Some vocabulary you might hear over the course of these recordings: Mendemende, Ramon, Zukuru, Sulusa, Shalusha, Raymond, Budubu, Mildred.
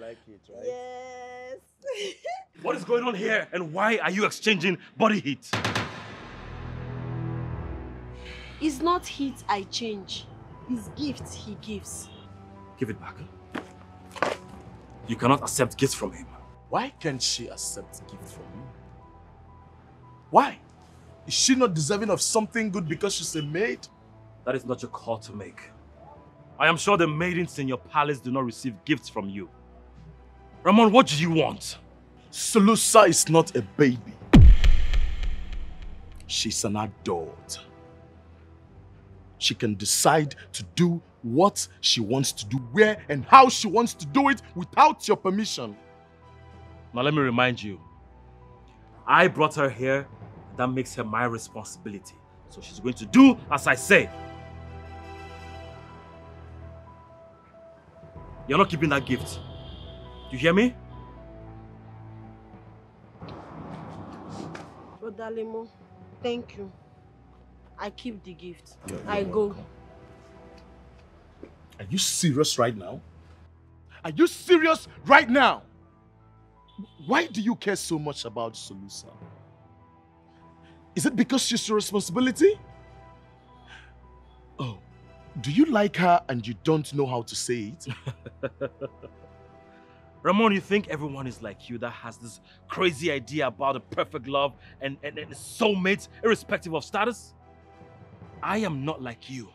like it, right? Yes. What is going on here and why are you exchanging body heat? It's not heat I change. It's gifts he gives. Give it back. You cannot accept gifts from him. Why can't she accept gifts from me? Why? Is she not deserving of something good because she's a maid? That is not your call to make. I am sure the maidens in your palace do not receive gifts from you. Ramon, what do you want? Sulusa is not a baby. She's an adult. She can decide to do what she wants to do, where and how she wants to do it without your permission. Now let me remind you, I brought her here, and that makes her my responsibility. So she's going to do as I say. You're not keeping that gift. Do you hear me? Brother Lemo, thank you. I keep the gift. I go. Are you serious right now? Are you serious right now? Why do you care so much about Sulusa? Is it because she's your responsibility? Oh, do you like her and you don't know how to say it? Ramon, you think everyone is like you that has this crazy idea about a perfect love and soulmates irrespective of status? I am not like you,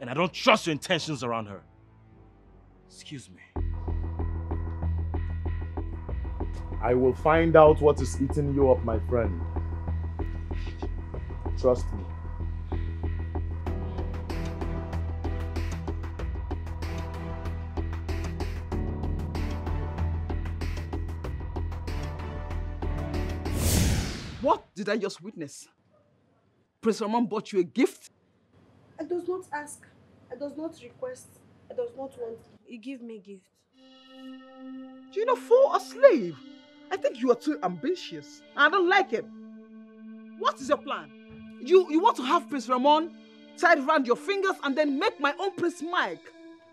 and I don't trust your intentions around her. Excuse me. I will find out what is eating you up, my friend. Trust me. What did I just witness? Prince Ramon bought you a gift? I does not ask. I does not request. I does not want. You give me a gift. Do you know, for a slave? I think you are too ambitious. I don't like it. What is your plan? You want to have Prince Ramon tied around your fingers and then make my own Prince Mike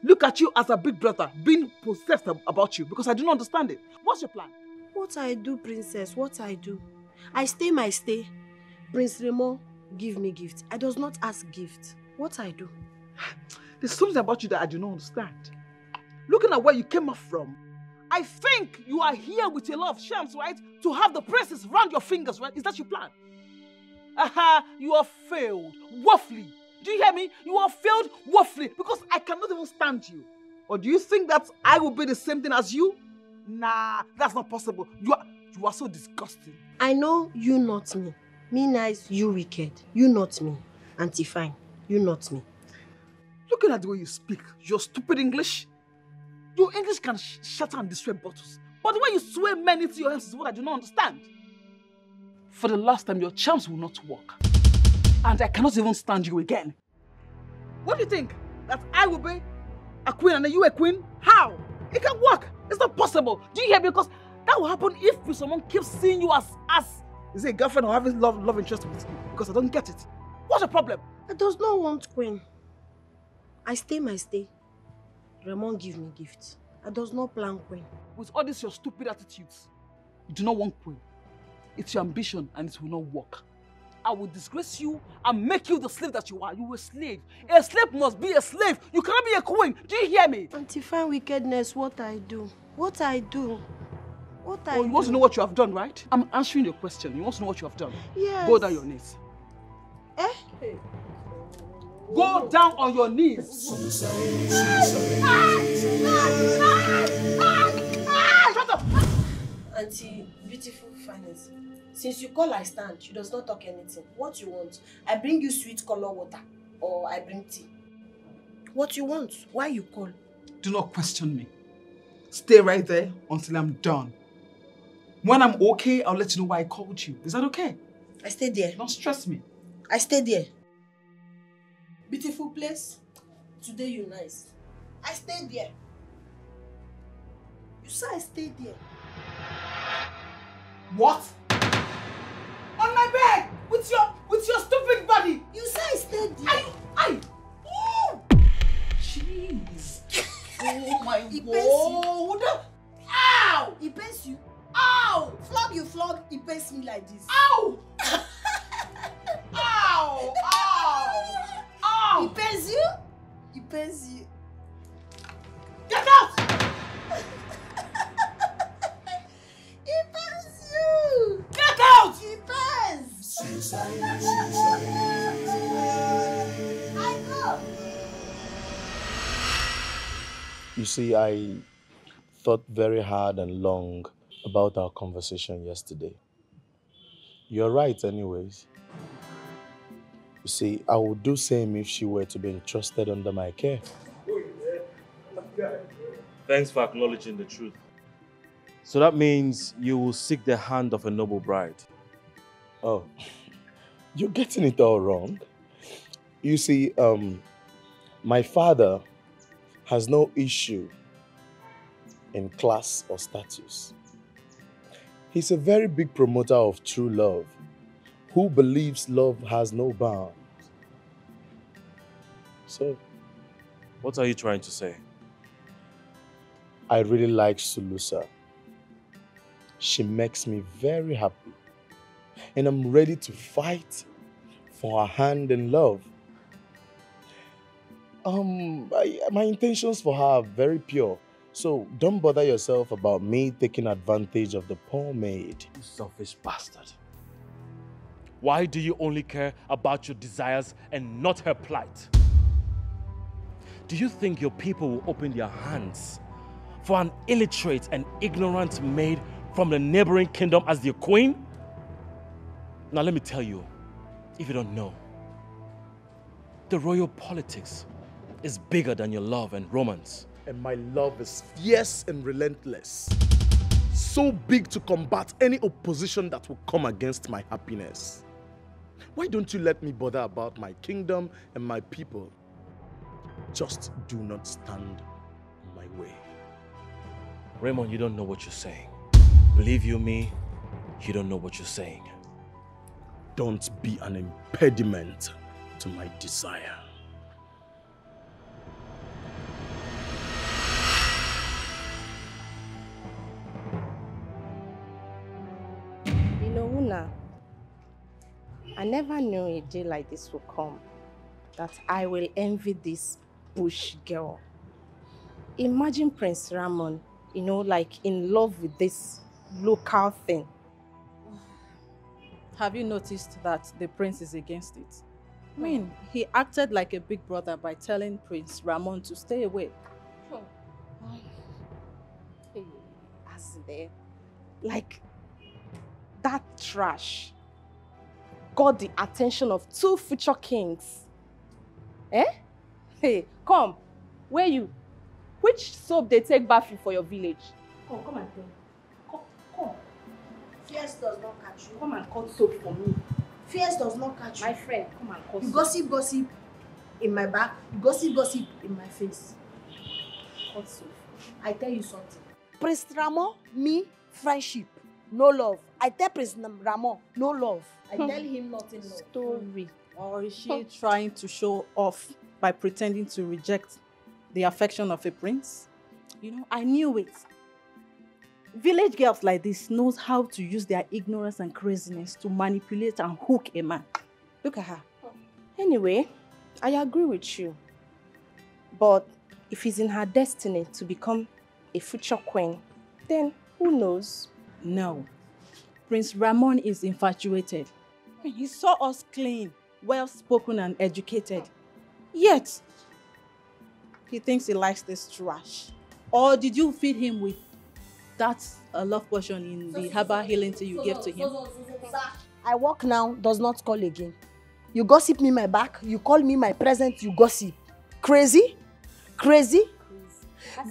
look at you as a big brother, being possessed about you, because I do not understand it. What's your plan? What I do, princess, what I do. I stay my stay. Prince Ramon give me gift. I does not ask gift. What I do? There's something about you that I do not understand. Looking at where you came up from, I think you are here with a lot of shams, right? To have the princess round your fingers, right? Is that your plan? Aha, you are failed, woefully. Do you hear me? You are failed, woefully, because I cannot even stand you. Or do you think that I will be the same thing as you? Nah, that's not possible. You are so disgusting. I know you not me. Me nice, you wicked. You not me. Auntie Fine, you not me. Looking at the way you speak, your stupid English, your English can shatter and destroy bottles, but the way you swear men into your hands is what I do not understand. For the last time, your charms will not work, and I cannot even stand you again. What do you think? That I will be a queen and you a queen? How? It can't work. It's not possible. Do you hear me? Because that will happen if someone keeps seeing you as is it a girlfriend or having love interest with you? Because I don't get it. What's the problem? I does not want queen. I stay my stay. Ramon give me gifts. I does not plan queen. With all this your stupid attitudes, you do not want queen. It's your ambition and it will not work. I will disgrace you and make you the slave that you are. You a slave. A slave must be a slave. You cannot be a queen. Do you hear me? Auntie Fine wickedness, what I do. What I do. What I do. Oh, you want to know what you have done, right? I'm answering your question. You want to know what you have done? Yes. Go down your knees. Eh? Hey. Go down on your knees. Shut up! Auntie, beautiful Finance, since you call I stand, she does not talk anything. What you want? I bring you sweet color water, or I bring tea. What you want? Why you call? Do not question me. Stay right there until I'm done. When I'm okay, I'll let you know why I called you. Is that okay? I stay there. Don't stress me. I stay there. Beautiful place, today you nice. I stay there. You say I stay there. What? On my bed with your stupid body. You say I stay there. I. Oh, jeez. Oh my God. You see, I thought very hard and long about our conversation yesterday. You're right anyways. You see, I would do same if she were to be entrusted under my care. Thanks for acknowledging the truth. So that means you will seek the hand of a noble bride. Oh, you're getting it all wrong. You see, my father has no issue in class or status. He's a very big promoter of true love, who believes love has no bounds. So, what are you trying to say? I really like Sulusa. She makes me very happy. And I'm ready to fight for her hand in love. My intentions for her are very pure. So don't bother yourself about me taking advantage of the poor maid. You selfish bastard. Why do you only care about your desires and not her plight? Do you think your people will open their hands for an illiterate and ignorant maid from the neighboring kingdom as their queen? Now let me tell you, if you don't know, the royal politics is bigger than your love and romance. And my love is fierce and relentless. So big to combat any opposition that will come against my happiness. Why don't you let me bother about my kingdom and my people? Just do not stand in my way. Raymond, you don't know what you're saying. Believe you me, you don't know what you're saying. Don't be an impediment to my desire. You know, Una, I never knew a day like this would come, that I will envy this bush girl. Imagine Prince Ramon, you know, like in love with this local thing. Have you noticed that the prince is against it? I mean, he acted like a big brother by telling Prince Ramon to stay away. Like, that trash got the attention of 2 future kings. Eh? Hey, come. Where you? Which soap they take bath you for your village? Come, come and tell me. Fierce does not catch you. Come and cut soap for me. Fierce does not catch you. My friend, come and cut soap. You gossip, gossip in my back. You gossip, gossip in my face. Cut soap. I tell you something. Prince Ramon, me, friendship. No love. I tell Prince Ramon, no love. I tell him nothing. Story. Or is she trying to show off by pretending to reject the affection of a prince? You know, I knew it. Village girls like this knows how to use their ignorance and craziness to manipulate and hook a man. Look at her. Anyway, I agree with you. But if it's in her destiny to become a future queen, then who knows? No. Prince Ramon is infatuated. He saw us clean, well-spoken and educated. Yet, he thinks he likes this trash. Or did you feed him with that's a love portion in the herbal healing tea you gave to him? I walk now, does not call again. You gossip me my back, you call me my present, you gossip. Crazy? Crazy?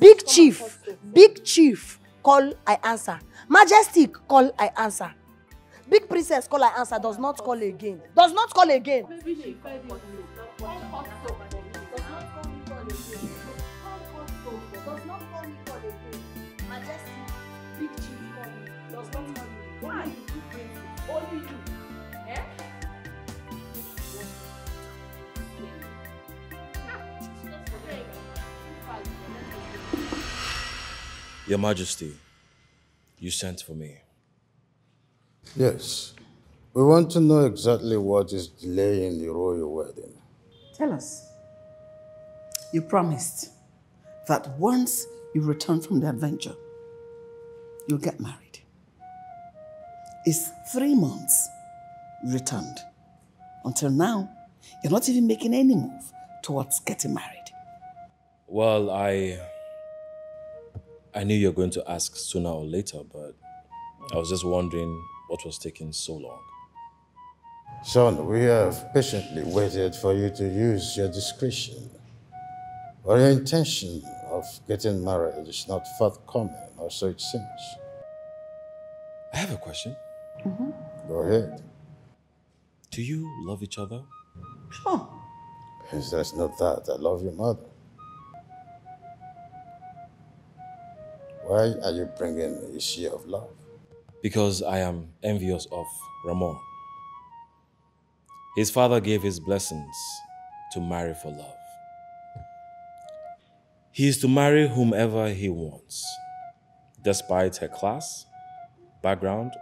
Big chief, big chief, call, I answer. Majestic, call, I answer. Big princess, call, I answer, does not call again. Does not call again. Why? Only you. Eh? Your Majesty, you sent for me. Yes. We want to know exactly what is delaying the royal wedding. Tell us. You promised that once you return from the adventure, you'll get married. It's 3 months you returned. Until now, you're not even making any move towards getting married. Well, I I knew you were going to ask sooner or later, but I was just wondering what was taking so long. Son, we have patiently waited for you to use your discretion. Or your intention of getting married is not forthcoming, or so it seems. I have a question. Mm-hmm. Go ahead. Do you love each other? Sure. Because that's not that. I love your mother. Why are you bringing the issue of love? Because I am envious of Ramon. His father gave his blessings to marry for love. He is to marry whomever he wants, despite her class, background,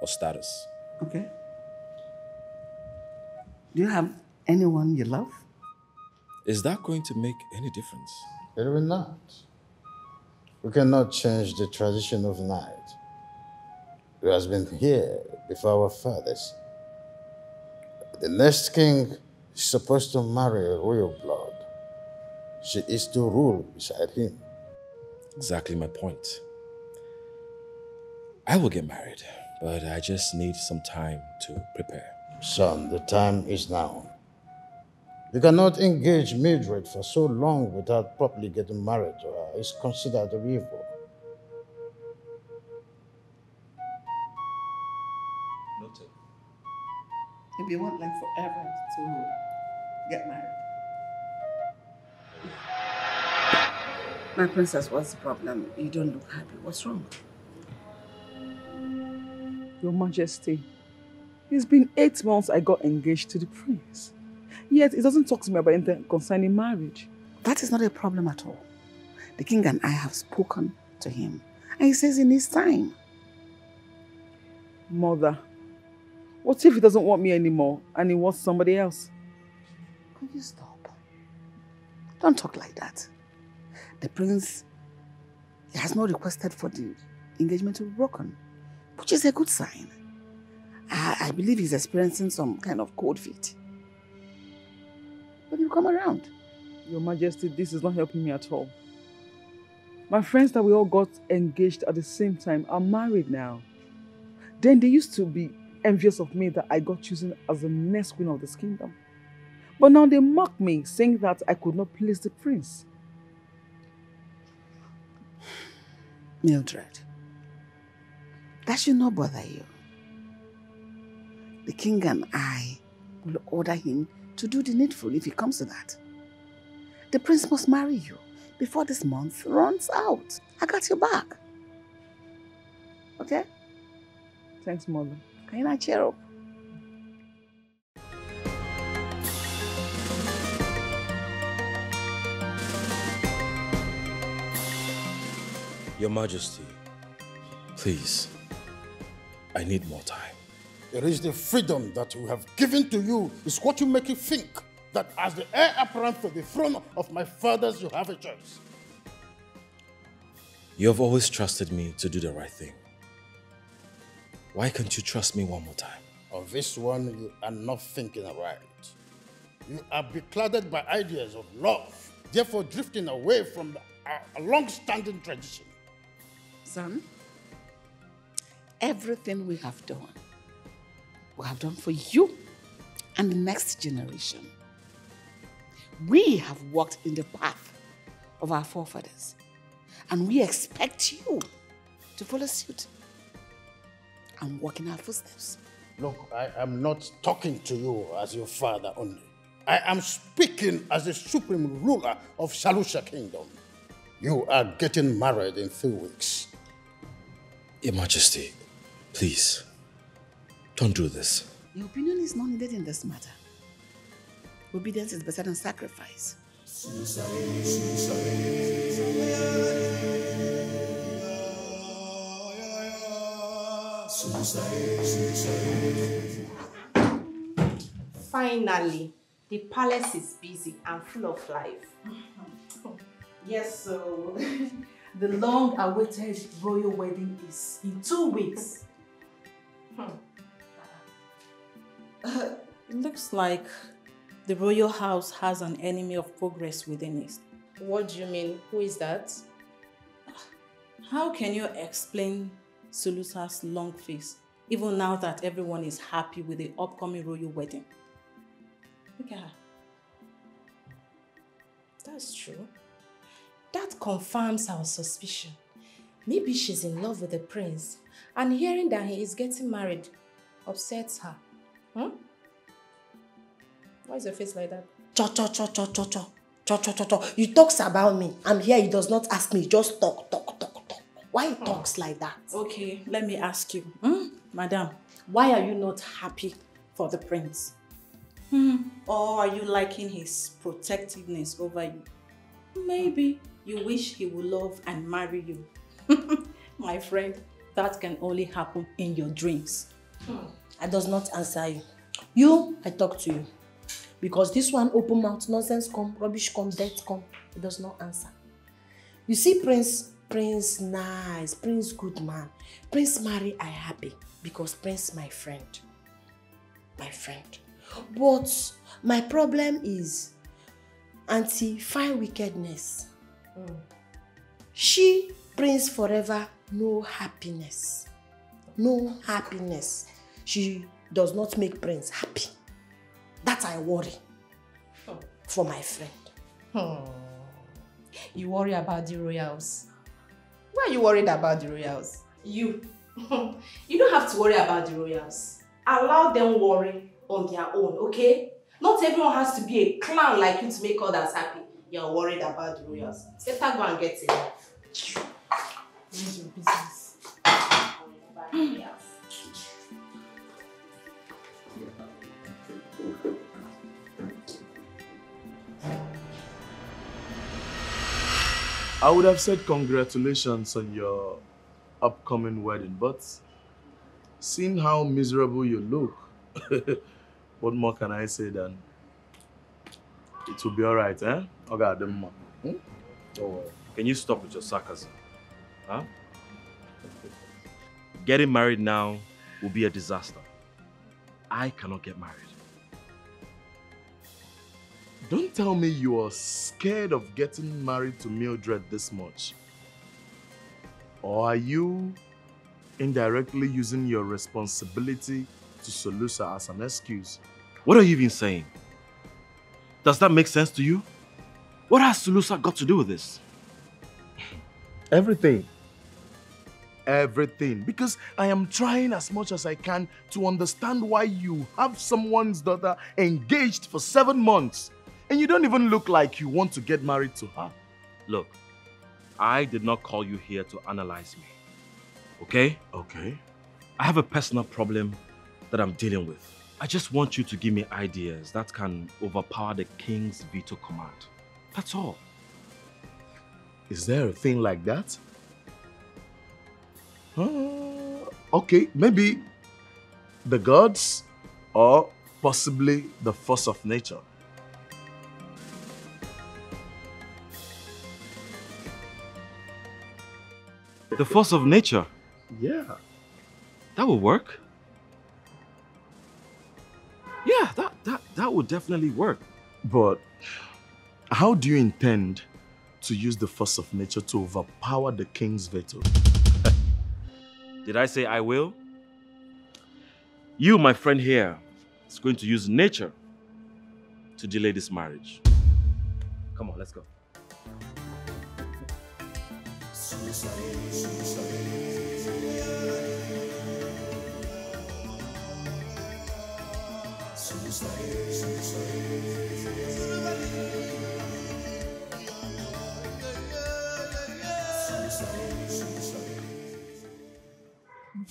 or status. Okay. Do you have anyone you love? Is that going to make any difference? It will not. We cannot change the tradition of night. It has been here before our fathers. The next king is supposed to marry a royal blood. She is to rule beside him. Exactly my point. I will get married, but I just need some time to prepare. Son, the time is now. You cannot engage Mildred for so long without properly getting married to her. It's considered evil. Noted. If you want them forever to get married. My princess, what's the problem? You don't look happy. What's wrong? Your Majesty, it's been 8 months I got engaged to the prince. Yet he doesn't talk to me about anything concerning marriage. That is not a problem at all. The king and I have spoken to him, and he says in his time. Mother, what if he doesn't want me anymore and he wants somebody else? Could you stop? Don't talk like that. The prince, he has not requested for the engagement to be broken, which is a good sign. I believe he's experiencing some kind of cold feet. But you come around. Your Majesty, this is not helping me at all. My friends that we all got engaged at the same time are married now. Then they used to be envious of me that I got chosen as the next queen of this kingdom. But now they mock me, saying that I could not please the prince. Mildred, that should not bother you. The king and I will order him to do the needful if he comes to that. The prince must marry you before this month runs out. I got your back. Okay? Thanks, Mother. Can you not cheer up? Your Majesty, please, I need more time. It is the freedom that we have given to you is what you make you think that as the heir apparent to the throne of my fathers, you have a choice. You have always trusted me to do the right thing. Why can't you trust me one more time? On this one, you are not thinking right. You are beclouded by ideas of love, therefore drifting away from a long-standing tradition. Son, everything we have done for you and the next generation. We have walked in the path of our forefathers, and we expect you to follow suit and walk in our footsteps. Look, I am not talking to you as your father only. I am speaking as the supreme ruler of Shalusha Kingdom. You are getting married in 3 weeks. Your Majesty, please, don't do this. Your opinion is not needed in this matter. Obedience is better than sacrifice. Finally, the palace is busy and full of life. Yes, so the long-awaited royal wedding is in 2 weeks. It looks like the royal house has an enemy of progress within it. What do you mean? Who is that? How can you explain Sulusa's long face, even now that everyone is happy with the upcoming royal wedding? Look at her. That's true. That confirms our suspicion. Maybe she's in love with the prince, and hearing that he is getting married upsets her. Hmm? Why is your face like that? You talks about me. I'm here, he does not ask me. Just talk. Why he talks like that? Okay, let me ask you. Madam, why are you not happy for the prince? Or are you liking his protectiveness over you? Maybe you wish he would love and marry you. My friend, that can only happen in your dreams. I does not answer you. I talk to you. Because this one open mouth, nonsense come, rubbish come, death come. It does not answer. You see, Prince nice, Prince good man. Prince marry, I happy. Because Prince my friend. But my problem is Auntie Fine Wickedness. She brings forever no happiness. She does not make Prince happy. That I worry for my friend. You worry about the royals. Why are you worried about the royals? You don't have to worry about the royals. Allow them worry on their own, okay? Not everyone has to be a clown like you to make others happy. You're worried about the royals. Let her go and get it. Mind your business. I would have said congratulations on your upcoming wedding, but seeing how miserable you look, what more can I say than it will be all right, eh? Okay, don't worry. Can you stop with your sarcasm? Huh? Getting married now will be a disaster. I cannot get married. Don't tell me you are scared of getting married to Mildred this much. Or are you indirectly using your responsibility to Sulusa as an excuse? What are you even saying? Does that make sense to you? What has Sulusa got to do with this? Everything. Because I am trying as much as I can to understand why you have someone's daughter engaged for 7 months. And you don't even look like you want to get married to her. Look, I did not call you here to analyze me. Okay? Okay. I have a personal problem that I'm dealing with. I just want you to give me ideas that can overpower the king's veto command. That's all. Is there a thing like that? Okay, maybe the gods or possibly the force of nature. The force of nature? Yeah. That would work. Yeah, that would definitely work. But how do you intend to use the force of nature to overpower the king's veto? Did I say I will? You, my friend here, is going to use nature to delay this marriage. Come on, let's go.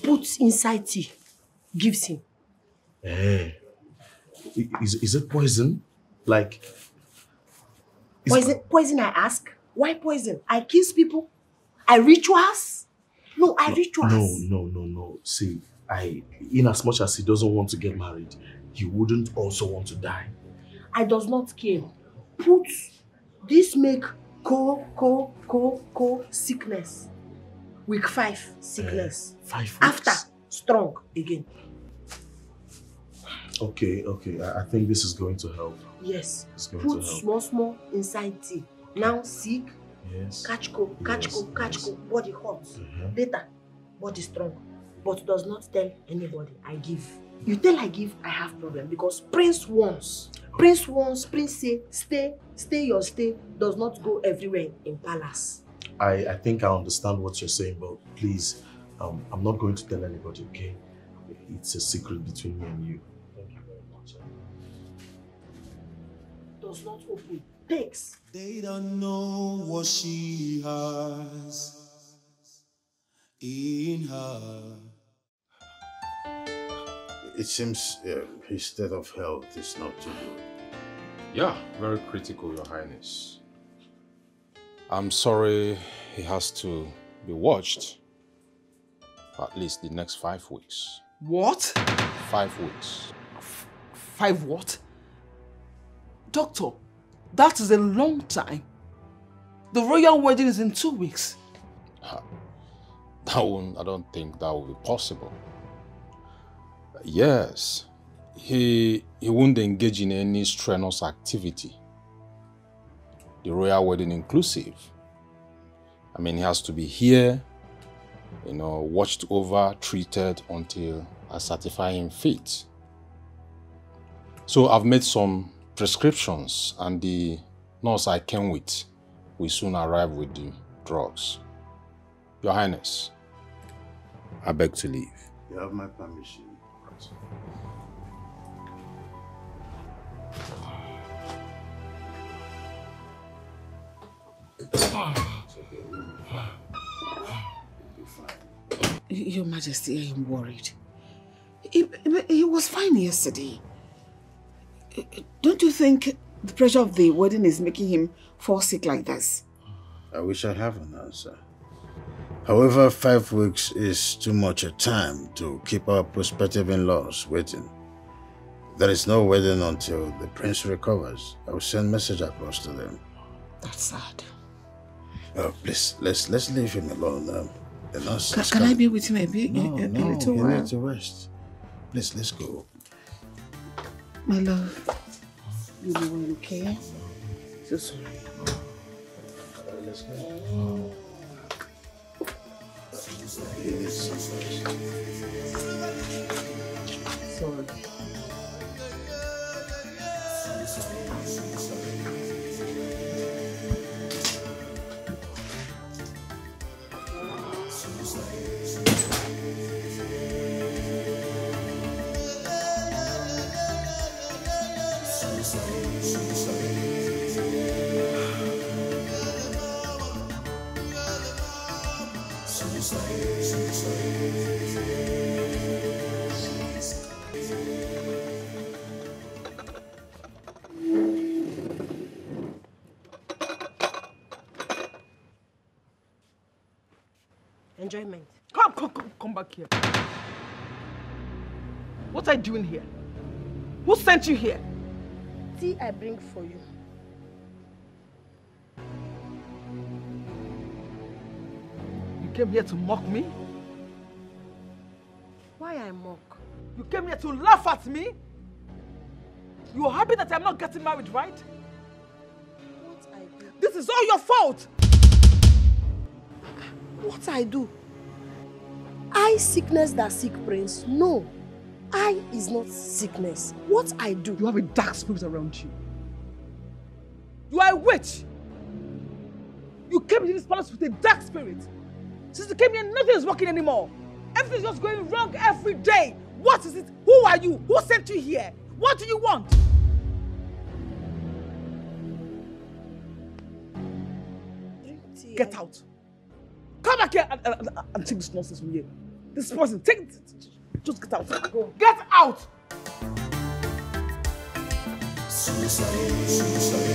Boots inside tea gives him. Hey. Is it poison? Like poison, I ask. Why poison? I kiss people. I rituals? No, I rituals. No. See, in as much as he doesn't want to get married, he wouldn't also want to die. I does not care. Put this make sickness. Week 5, sickness. 5 weeks. After, strong again. Okay. I think this is going to help. Yes. It's going to help. Put small inside tea. Now sick, Yes. Catch cold, catch cold, catch cold. Body hot. Later, body strong, but does not tell anybody. I give. You tell I give, I have problem because Prince wants. Prince wants. Prince say, stay your stay. Does not go everywhere in palace. I think I understand what you're saying, but please, I'm not going to tell anybody, okay? It's a secret between me and you. Thank you very much. Does not open. Takes. They don't know what she has in her. It seems his state of health is not too good. Yeah, very critical, Your Highness. I'm sorry he has to be watched for at least the next 5 weeks. What? 5 weeks. Five what? Doctor, that is a long time. The royal wedding is in 2 weeks. I don't think that will be possible. Yes, he won't engage in any strenuous activity, the royal wedding inclusive. I mean, he has to be here, you know, watched over, treated until I certify him fit. So I've made some prescriptions and the nurse I came with will soon arrive with the drugs. Your Highness, I beg to leave. You have my permission. Your Majesty, I am worried. He was fine yesterday. Don't you think the pressure of the wedding is making him fall sick like this? I wish I have an answer. However, 5 weeks is too much a time to keep our prospective in-laws waiting. There is no wedding until the prince recovers. I will send a message across to them. That's sad. Oh, please, let's leave him alone. The nurse can I be with him a little while? No, to rest. Please, let's go. My love, you will be okay? So sorry. Let's go. Oh. Sorry. Enjoyment. Come back here. What are you doing here? Who sent you here? Tea I bring for you. You came here to mock me? Why I mock? You came here to laugh at me? You are happy that I'm not getting married, right? What I do? This is all your fault! What I do? I sickness that sick prince. No, I is not sickness. What I do? You have a dark spirit around you. You are a witch. You came into this palace with a dark spirit. Since you came here, nothing is working anymore. Everything's just going wrong every day. What is it? Who are you? Who sent you here? What do you want? Get out. Come back here and take this nonsense from here. This person, just get out. Go. Get out! Suicide.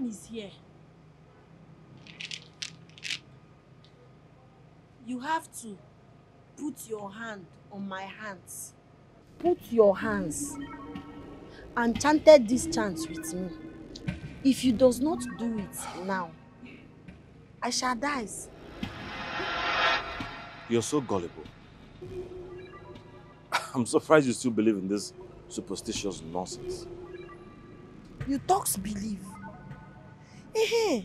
time is here. You have to put your hand on my hands. Put your hands and chanted this chant with me. If you does not do it now, I shall die. You're so gullible. I'm surprised you still believe in this superstitious nonsense. You talks believe. Eh,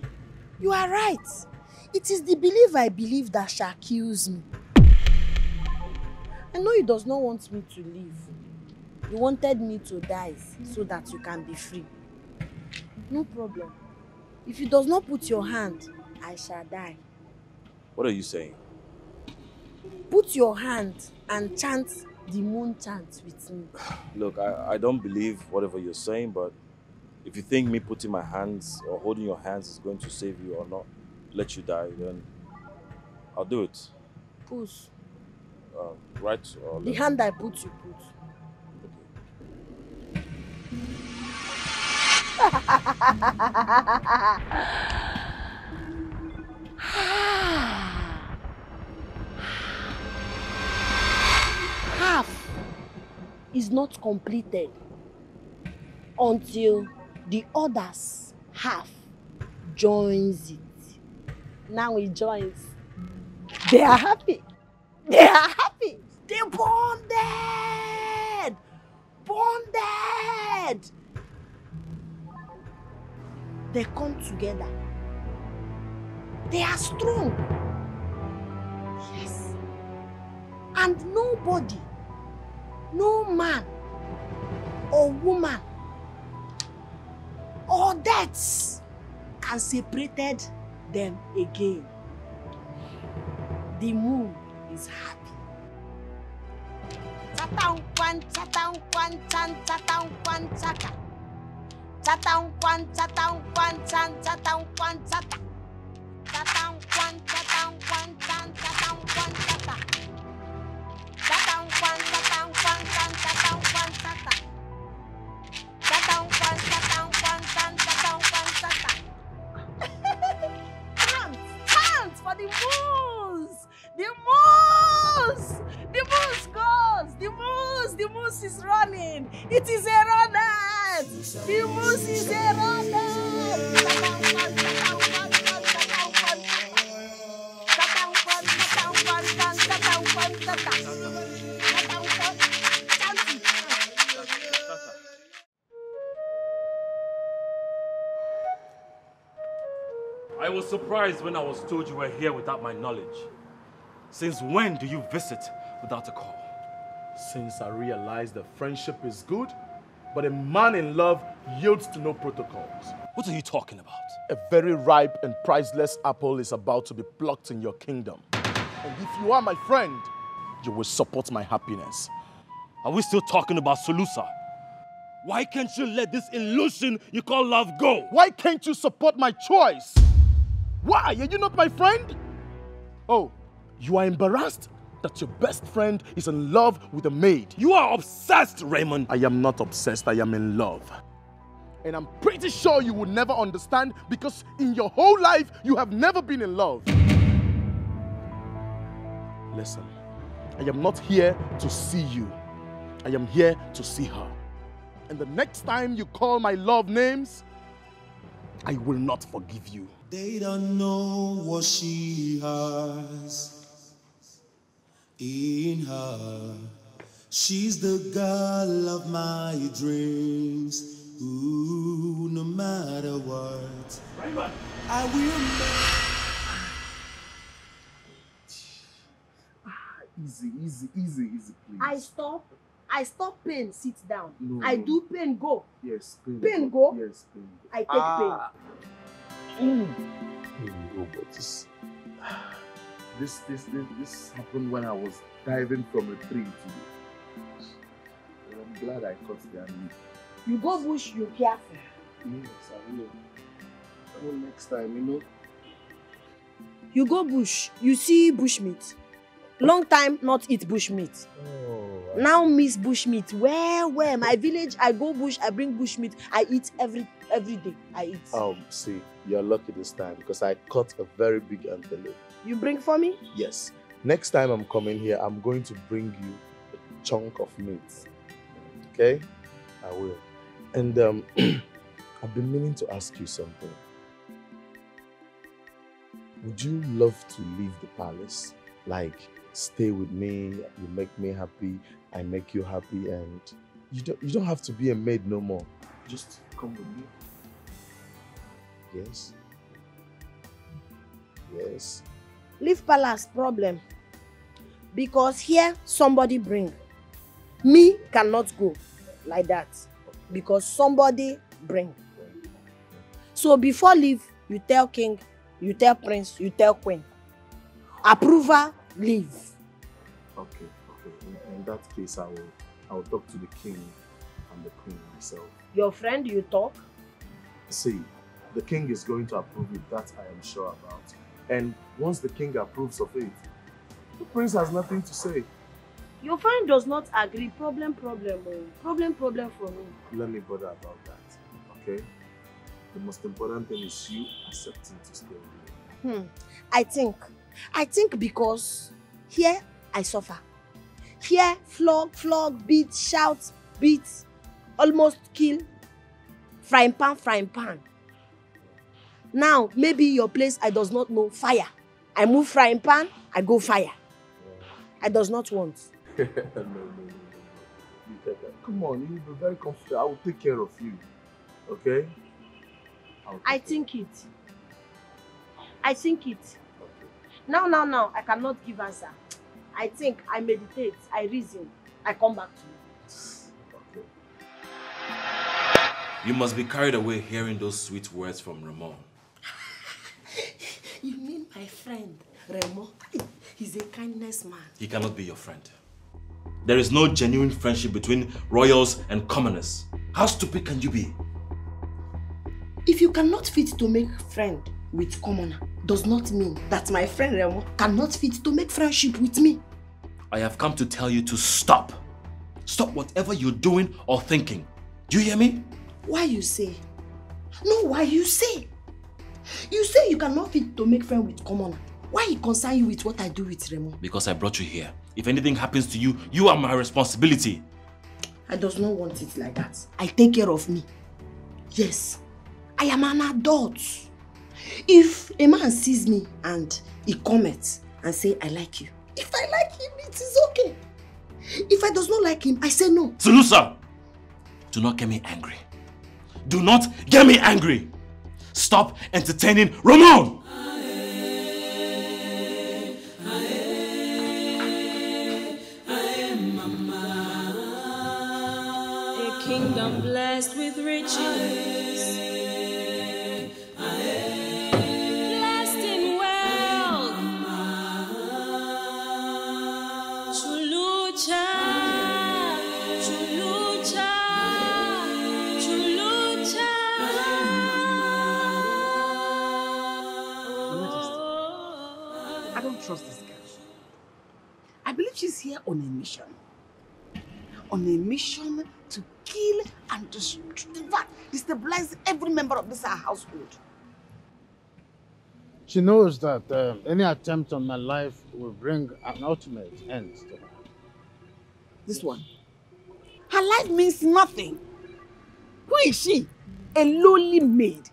you are right. It is the belief I believe that shall kills me. I know he does not want me to live. He wanted me to die so that you can be free. No problem. If you does not put your hand, I shall die. What are you saying? Put your hand and chant the moon chant with me. Look, I don't believe whatever you're saying, but if you think me putting my hands or holding your hands is going to save you or not, let you die, then I'll do it. Push. Right or left? The hand I put, you put. Half is not completed until the other's half joins it. Now it joins. They are happy. They are happy. They bonded. Bonded. They come together. They are strong. Yes. And nobody, no man or woman or deaths can separate them again. The moon is happy. Dance for the moons! The moons! The moons goes! The moons! The moons is running! It is a runner! The moose is a I was surprised when I was told you were here without my knowledge. Since when do you visit without a call? Since I realized that friendship is good, but a man in love yields to no protocols. What are you talking about? A very ripe and priceless apple is about to be plucked in your kingdom. And if you are my friend, you will support my happiness. Are we still talking about Sulusa? Why can't you let this illusion you call love go? Why can't you support my choice? Why? Are you not my friend? Oh, you are embarrassed that your best friend is in love with a maid. You are obsessed, Raymond. I am not obsessed, I am in love. And I'm pretty sure you will never understand because in your whole life, you have never been in love. Listen, I am not here to see you. I am here to see her. And the next time you call my love names, I will not forgive you. They don't know what she has in her. She's the girl of my dreams. Ooh, no matter what, Raymond, I will. Easy, please. I stop pain, sit down. No. I do pain, go. Yes, pain. Pain, go. Yes, pain. I take pain. Pain, go, but this... This happened when I was diving from a tree to... I'm glad I caught their knee. You go bush, you careful. Yes, I will. I will next time, you know. You go bush, you see bush meat. Long time not eat bush meat. Oh, Now miss bushmeat. Where? My village, I go bush, I bring bushmeat. I eat every day. I eat. See, you're lucky this time because I caught a very big antelope. You bring for me? Yes. Next time I'm coming here, I'm going to bring you a chunk of meat. Okay? I will. And I've been meaning to ask you something. Would you love to leave the palace? Like, stay with me, you make me happy, I make you happy, and you don't have to be a maid no more. Just come with me. Yes. Yes. Leave palace, problem. Because here, somebody bring. Me cannot go like that. Because somebody bring. So before leave, you tell king, you tell prince, you tell queen. Approval, leave. Okay. In that case, I will talk to the king and the queen myself. Your friend, you talk? See, the king is going to approve it, that I am sure about. And once the king approves of it, the prince has nothing to say. Your friend does not agree. Problem for me. Let me bother about that, okay? The most important thing is you accepting to stay with me. I think because here I suffer. Here, flog, beat, shout, beat, almost kill. Frying pan. Now, maybe your place, I does not know fire. I move frying pan, I go fire. I does not want. No. You take that. Come on, you will be very comfortable. I will take care of you. Okay? I think it. No. I cannot give answer. I think, I meditate, I reason, I come back to you. Okay. You must be carried away hearing those sweet words from Ramon. You mean my friend, Ramon? He's a kindness man. He cannot be your friend. There is no genuine friendship between royals and commoners. How stupid can you be? If you cannot fit to make friend with commoner, does not mean that my friend Ramon cannot fit to make friendship with me. I have come to tell you to stop. Stop whatever you're doing or thinking. Do you hear me? Why you say? You say you cannot fit to make friend with commoner. Why it concern you with what I do with Ramon? Because I brought you here. If anything happens to you, you are my responsibility. I does not want it like that. I take care of me. Yes. I am an adult. If a man sees me and he comments and say, I like you. If I like him, it is okay. If I does not like him, I say no. Sulusa, do not get me angry. Do not get me angry. Stop entertaining Ramon. A kingdom blessed with riches. Trust this girl. I believe she's here on a mission. On a mission to kill and destabilize every member of this household. She knows that any attempt on my life will bring an ultimate end to her. This one? Her life means nothing. Who is she? A lowly maid.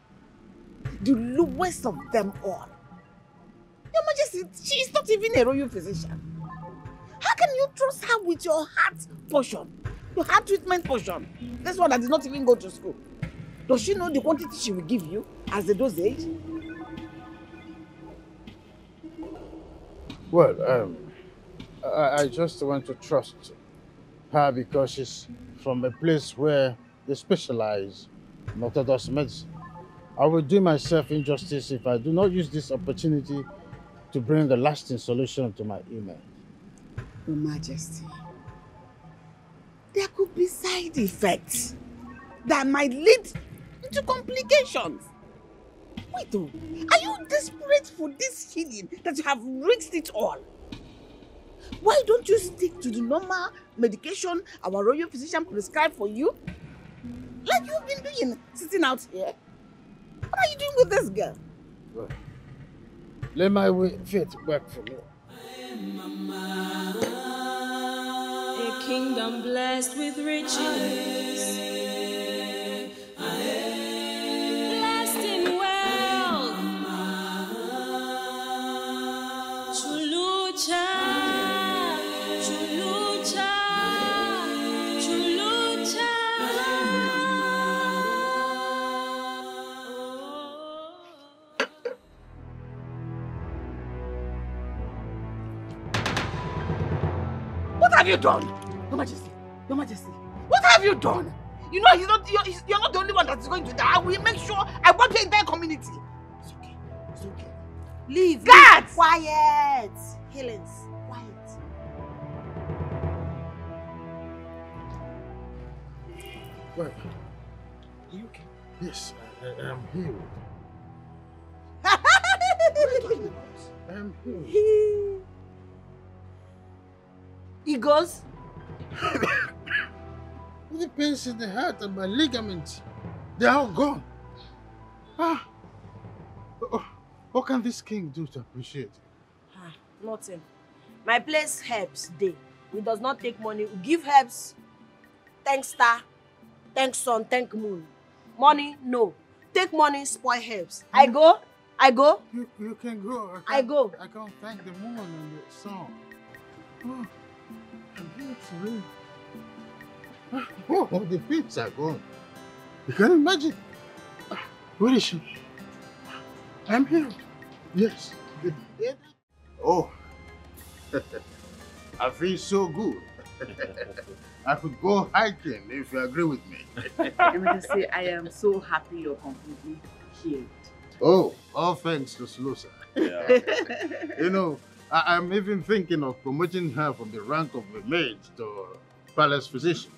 The lowest of them all. Your Majesty, she is not even a royal physician. How can you trust her with your heart portion? Your heart treatment portion? This one that did not even go to school. Does she know the quantity she will give you as the dosage? Well, I just want to trust her because she's from a place where they specialize in orthodox medicine. I will do myself injustice if I do not use this opportunity to bring a lasting solution to my email. Your Majesty, there could be side effects that might lead to complications. Wait, are you desperate for this healing that you have risked it all? Why don't you stick to the normal medication our royal physician prescribed for you? Like you've been doing, sitting out here. What are you doing with this girl? Well, let my faith work for me. A kingdom blessed with riches. What have you done? Your Majesty, Your Majesty, what have you done? You know, you're not the only one that is going to die. I will make sure I want the entire community. It's okay, it's okay. Leave. Guards! Leave. Quiet! Helens, quiet. Well, are you okay? Yes, I am healed. I am healed. Eagles? The pains in the heart and my ligaments, they are all gone. Ah. Oh, what can this king do to appreciate it? Ah, nothing. My place helps day. We does not take money. We give helps. Thanks star, thanks sun, thank moon. Money, no. Take money, spoil helps. I go, I go. You can go. I go. I can't thank the moon and the sun. Oh. Oh, the feet are gone. You can imagine. Where is she? I'm here. Yes. Oh, I feel so good. I could go hiking if you agree with me. Emergency, I am so happy you're completely healed. Oh, all thanks to Sulusa. Yeah. You know, I'm even thinking of promoting her from the rank of the maid to palace physician.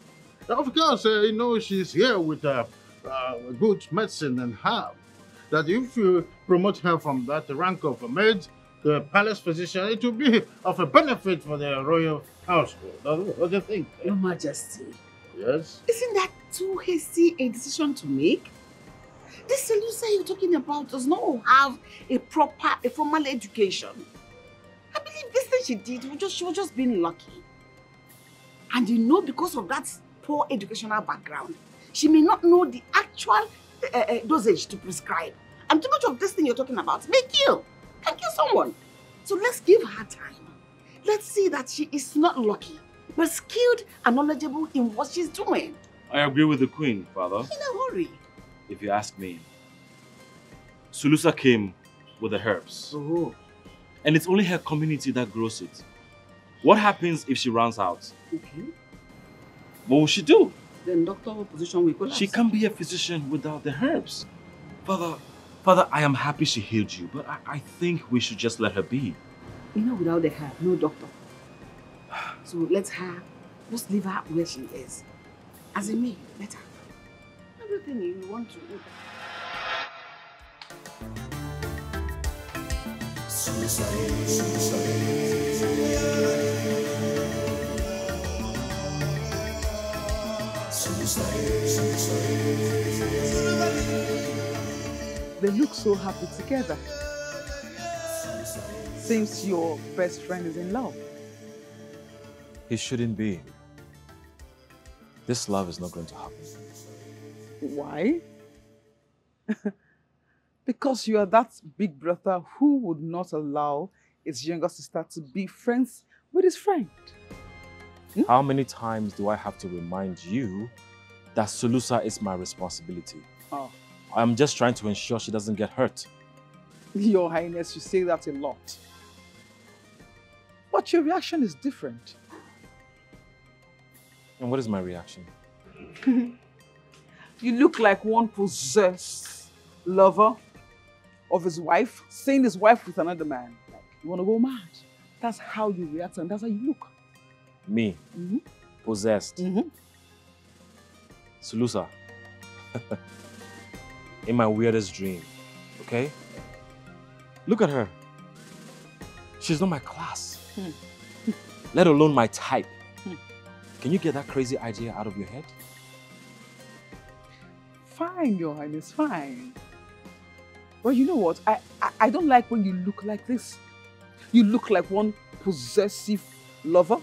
Of course, you know, she's here with good medicine and herb. That if you promote her from that rank of a maid to a palace physician, it will be of a benefit for the royal household. What do you think? Your Majesty. Yes? Isn't that too hasty a decision to make? This Sulusa you're talking about does not have a formal education. I believe this thing she did, she was just being lucky. And you know, because of that poor educational background, she may not know the actual dosage to prescribe. And too much of this thing you're talking about may kill, can kill someone. So let's give her time. Let's see that she is not lucky, but skilled and knowledgeable in what she's doing. I agree with the Queen, Father. In a hurry. If you ask me, Sulusa came with the herbs. Oh. And it's only her community that grows it. What happens if she runs out? Okay. What will she do? Then doctor position will collapse. She can't be a physician without the herbs. Father, I am happy she healed you, but I think we should just let her be. You know, without the herb, no doctor. So let her, just leave her where she is. As a maid, let her. Everything you want to do. Suicide, suicide. They look so happy together. Seems your best friend is in love. He shouldn't be. This love is not going to happen. Why? Because you are that big brother who would not allow his younger sister to be friends with his friend. Hmm? How many times do I have to remind you that Sulusa is my responsibility? Oh. I'm just trying to ensure she doesn't get hurt. Your Highness, you say that a lot. But your reaction is different. And what is my reaction? You look like one possessed lover of his wife, seeing his wife with another man. Like, you want to go mad. That's how you react and that's how you look. Me? Mm-hmm. Possessed? Mm-hmm. Sulusa, in my weirdest dream, okay? Look at her. She's not my class. let alone my type. Can you get that crazy idea out of your head? Fine, Your Highness, fine. Well, you know what? I don't like when you look like this. You look like one possessive lover.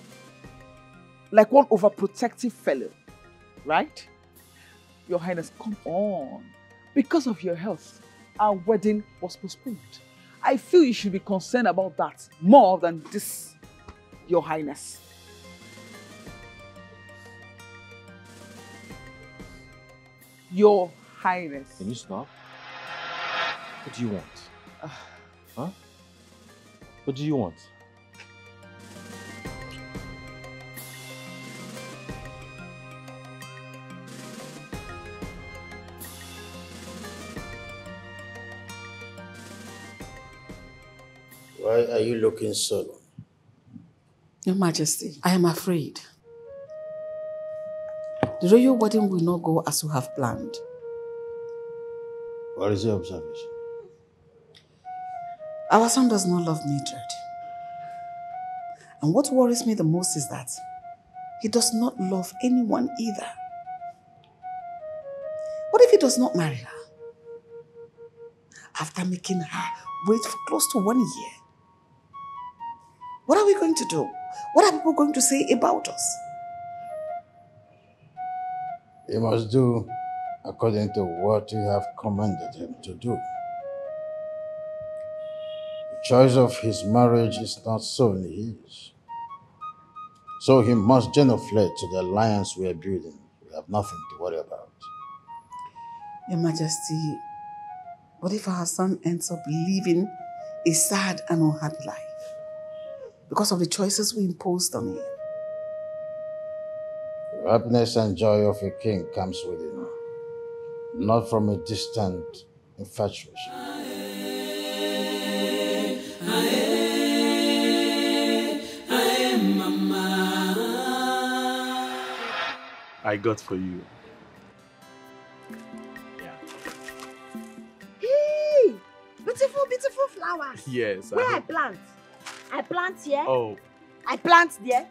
Like one overprotective fellow. Right? Your Highness, come on. Because of your health, our wedding was postponed. I feel you should be concerned about that more than this, Your Highness. Your Highness. Can you stop? What do you want? Huh? What do you want? Why are you looking solemn? Your Majesty, I am afraid. The royal wedding will not go as you have planned. What is your observation? Our son does not love Mildred. And what worries me the most is that he does not love anyone either. What if he does not marry her? After making her wait for close to 1 year. What are we going to do? What are people going to say about us? He must do according to what you have commanded him to do. The choice of his marriage is not solely his. So he must genuflect to the alliance we are building. We have nothing to worry about. Your Majesty, what if our son ends up living a sad and unhappy life because of the choices we imposed on him? The happiness and joy of a king comes within, not from a distant infatuation. I got for you. Yeah. Hey! Beautiful, beautiful flowers. Yes. Where I plant? I plant here. Oh. I plant there.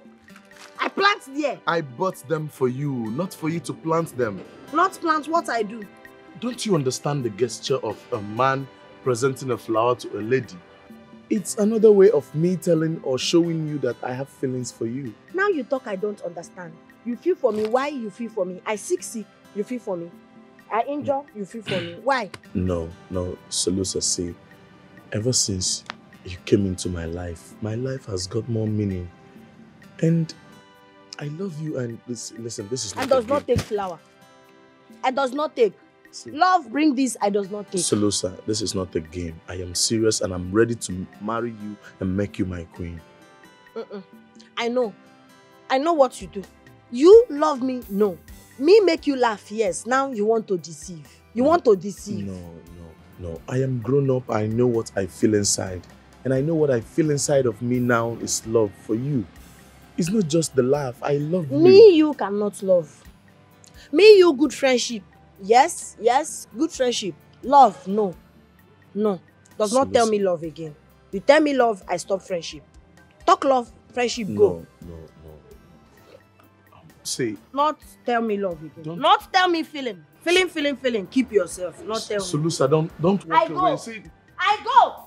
I plant there. I bought them for you, not for you to plant them. Not plant what I do. Don't you understand the gesture of a man presenting a flower to a lady? It's another way of me telling or showing you that I have feelings for you. Now you talk I don't understand. You feel for me, why you feel for me? I sick, you feel for me. I injure, you feel for me. Why? No, Sulusa, see, ever since you came into my life has got more meaning. And I love you, and listen, this is not. I does not take flower. I does not take. See? Love, bring this, I does not take. Sulusa, this is not a game. I am serious and I'm ready to marry you and make you my queen. I know what you do. You love me, no. Me make you laugh, yes. Now you want to deceive. You want to deceive. No. I am grown up, I know what I feel inside. And I know what I feel inside of me now is love for you. It's not just the laugh. I love you. Me, you cannot love. Me, you, good friendship. Yes, good friendship. Love, no. Does not tell me love again. You tell me love, I stop friendship. Talk love, friendship, go. No. Say. Not tell me love again. Don't. Not tell me feeling. Feeling. Keep yourself. Not tell me. Sulusa, don't walk away. See. I go.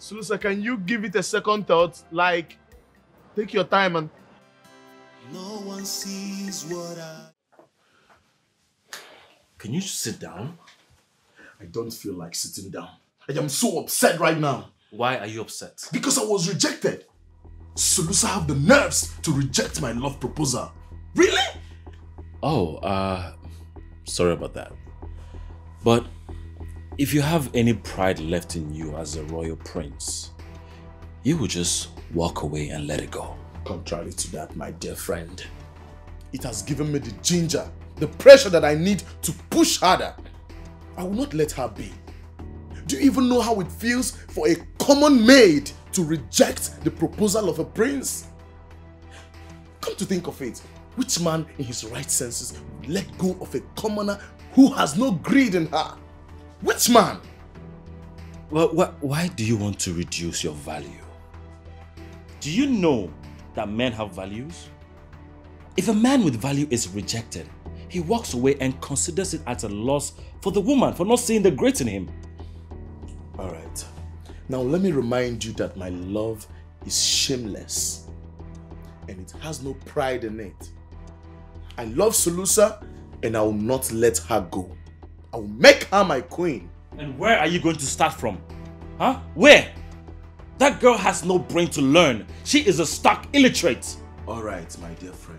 Sulusa, can you give it a second thought? Like. Take your time and... No one sees what I... Can you sit down? I don't feel like sitting down. I am so upset right now. Why are you upset? Because I was rejected. Sulusa have the nerves to reject my love proposal. Really? Oh, sorry about that. But if you have any pride left in you as a royal prince, you would just walk away and let it go. Contrary to that, my dear friend, it has given me the ginger, the pressure that I need to push harder. I will not let her be. Do you even know how it feels for a common maid to reject the proposal of a prince? Come to think of it, which man in his right senses would let go of a commoner who has no greed in her? Which man? Well, why do you want to reduce your value? Do you know that men have values? If a man with value is rejected, he walks away and considers it as a loss for the woman for not seeing the great in him. All right. Now let me remind you that my love is shameless and it has no pride in it. I love Sulusa and I will not let her go. I will make her my queen. And where are you going to start from? Huh? Where? That girl has no brain to learn. She is a stark illiterate. All right, my dear friend.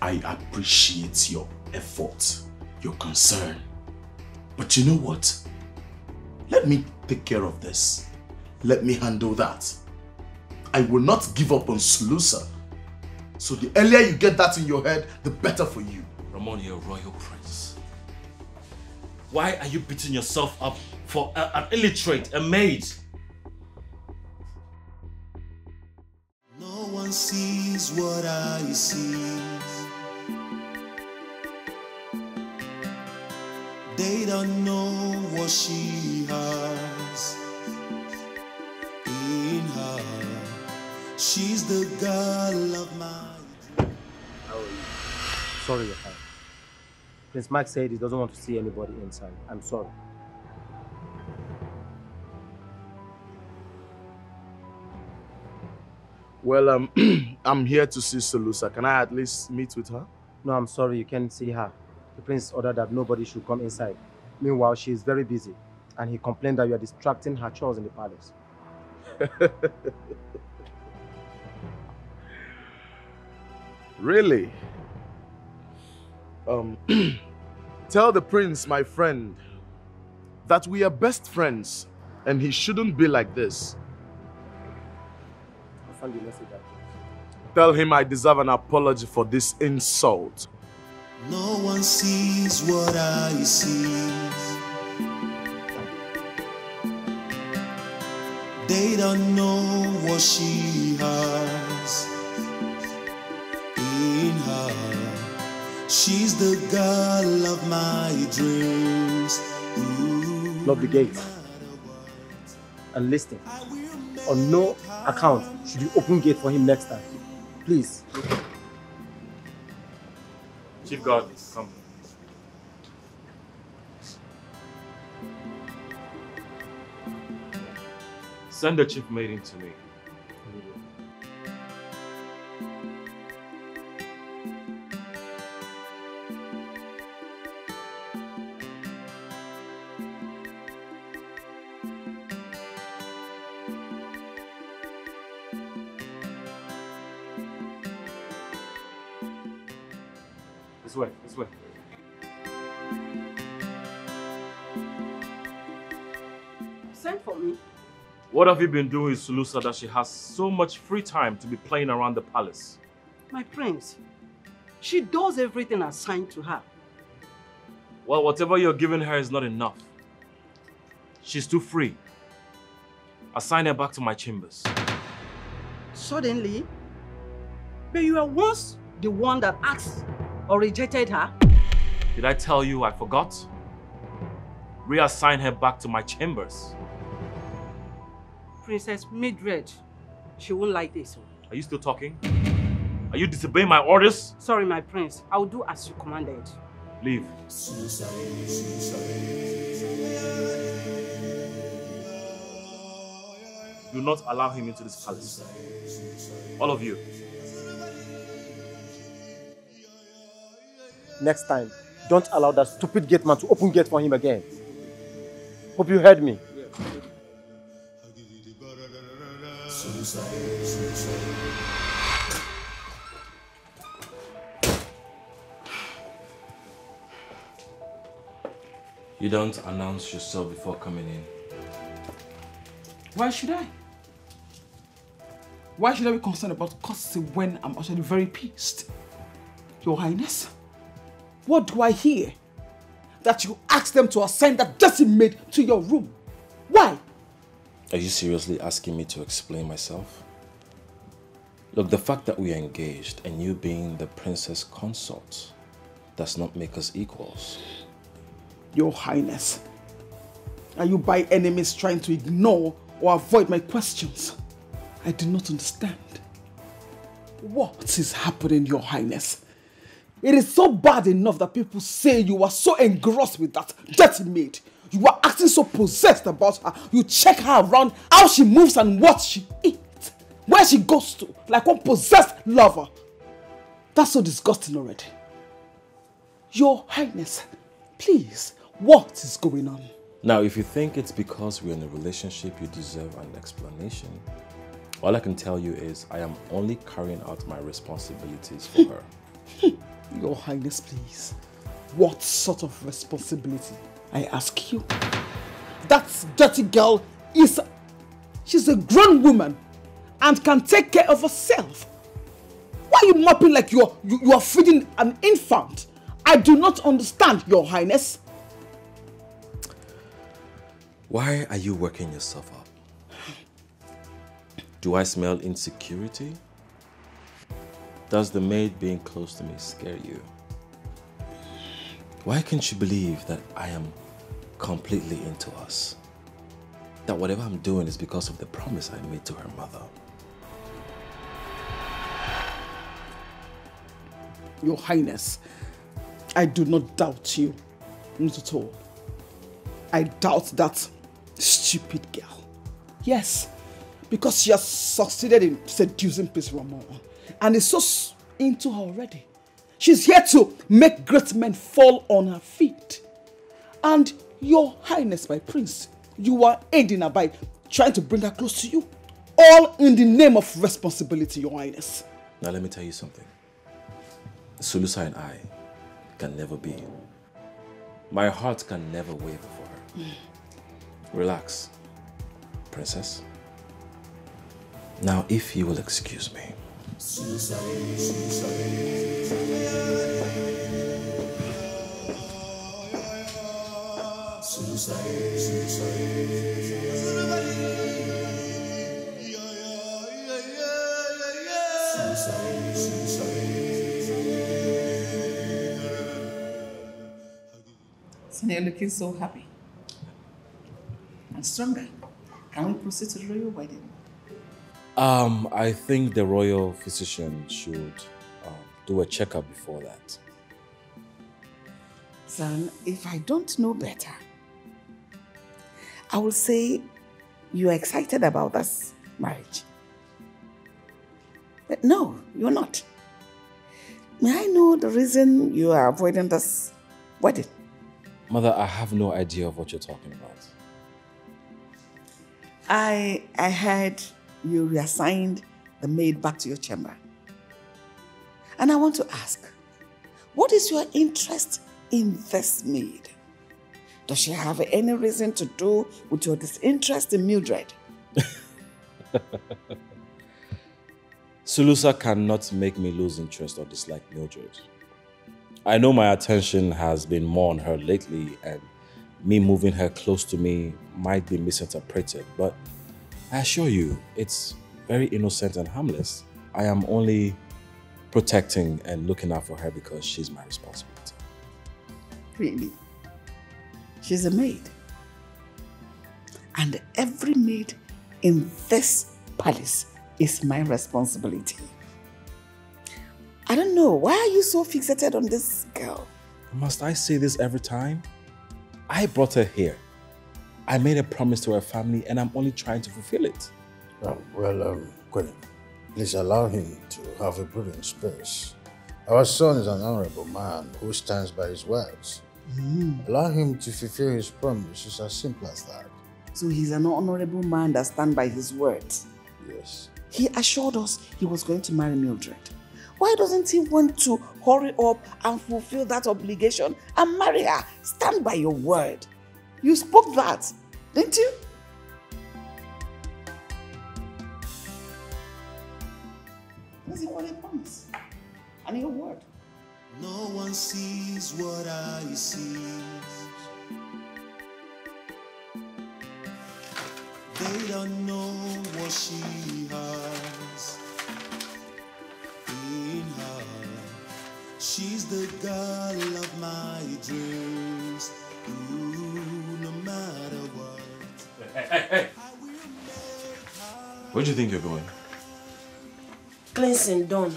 I appreciate your effort, your concern. But you know what? Let me take care of this. Let me handle that. I will not give up on Sulusa. So the earlier you get that in your head, the better for you. Ramon, you're a royal prince. Why are you beating yourself up for an illiterate, a maid? No one sees what I see. They don't know what she has in her. She's the girl of my dream. How are you? Sorry, Your Highness. Prince Mark said he doesn't want to see anybody inside. I'm sorry. Well, I'm here to see Sulusa. Can I at least meet with her? No, I'm sorry. You can't see her. The prince ordered that nobody should come inside. Meanwhile, she is very busy, and he complained that you are distracting her chores in the palace. Really? Tell the prince, my friend, that we are best friends, and he shouldn't be like this. I'll send you a message. Tell him I deserve an apology for this insult. No one sees what I see. They don't know what she has in her. She's the girl of my dreams. Ooh, lock the gates and listen. On no account should you open gate for him next time. Please. Chief Guard, come. Send the chief maiden to me. This way. Send for me. What have you been doing with Sulusa that she has so much free time to be playing around the palace? My prince, she does everything assigned to her. Well, whatever you're giving her is not enough. She's too free. Assign her back to my chambers. Suddenly? But you are once the one that asked or rejected her? Did I tell you I forgot? Reassign her back to my chambers. Princess Mildred, she won't like this. Are you still talking? Are you disobeying my orders? Sorry, my prince. I'll do as you commanded. Leave. Do not allow him into this palace. All of you. Next time, don't allow that stupid gate man to open gate for him again. Hope you heard me. Yeah. You don't announce yourself before coming in. Why should I? Why should I be concerned about courtesy when I'm actually very pissed? Your Highness? What do I hear? That you asked them to assign that dirty maid to your room. Why? Are you seriously asking me to explain myself? Look, the fact that we are engaged and you being the princess consort does not make us equals. Your Highness, are you by any means trying to ignore or avoid my questions? I do not understand. What is happening, Your Highness? It is so bad enough that people say you are so engrossed with that dirty maid. You are acting so possessed about her. You check her around, how she moves and what she eats, where she goes to, like one possessed lover. That's so disgusting already. Your Highness, please, what is going on? Now, if you think it's because we're in a relationship, you deserve an explanation. All I can tell you is I am only carrying out my responsibilities for her. Your Highness, please. What sort of responsibility? I ask you. That dirty girl is... she's a grown woman and can take care of herself. Why are you mopping like you are feeding an infant? I do not understand, Your Highness. Why are you working yourself up? Do I smell insecurity? Does the maid being close to me scare you? Why can't you believe that I am completely into us? That whatever I'm doing is because of the promise I made to her mother. Your Highness, I do not doubt you. Not at all. I doubt that stupid girl. Yes, because she has succeeded in seducing Prince Ramon. And is so into her already. She's here to make great men fall on her feet. And Your Highness, my prince, you are aiding her by trying to bring her close to you. All in the name of responsibility, Your Highness. Now let me tell you something. Sulusa and I can never be. My heart can never waver for her. Relax, princess. Now if you will excuse me. Sonny, you're looking so happy and stronger. Can we proceed to the royal wedding? I think the royal physician should do a checkup before that. Son, if I don't know better, I will say you're excited about this marriage. But no, you're not. May I know the reason you are avoiding this wedding? Mother, I have no idea of what you're talking about. I heard you reassigned the maid back to your chamber. And I want to ask, what is your interest in this maid? Does she have any reason to do with your disinterest in Mildred? Sulusa cannot make me lose interest or dislike Mildred. I know my attention has been more on her lately, and me moving her close to me might be misinterpreted, but I assure you, it's very innocent and harmless. I am only protecting and looking out for her because she's my responsibility. Really? She's a maid. And every maid in this palace is my responsibility. I don't know, why are you so fixated on this girl? Must I say this every time? I brought her here. I made a promise to her family, and I'm only trying to fulfill it. Queen, please allow him to have a breathing space. Our son is an honorable man who stands by his words. Allow him to fulfill his promise. It's as simple as that. So he's an honorable man that stands by his words? Yes. He assured us he was going to marry Mildred. Why doesn't he want to hurry up and fulfill that obligation and marry her? Stand by your word. You spoke that, didn't you? This is what I promise. I need a word. No one sees what I see. They don't know what she has in her. She's the girl of my dreams. Hey. Where do you think you're going? Cleansing done.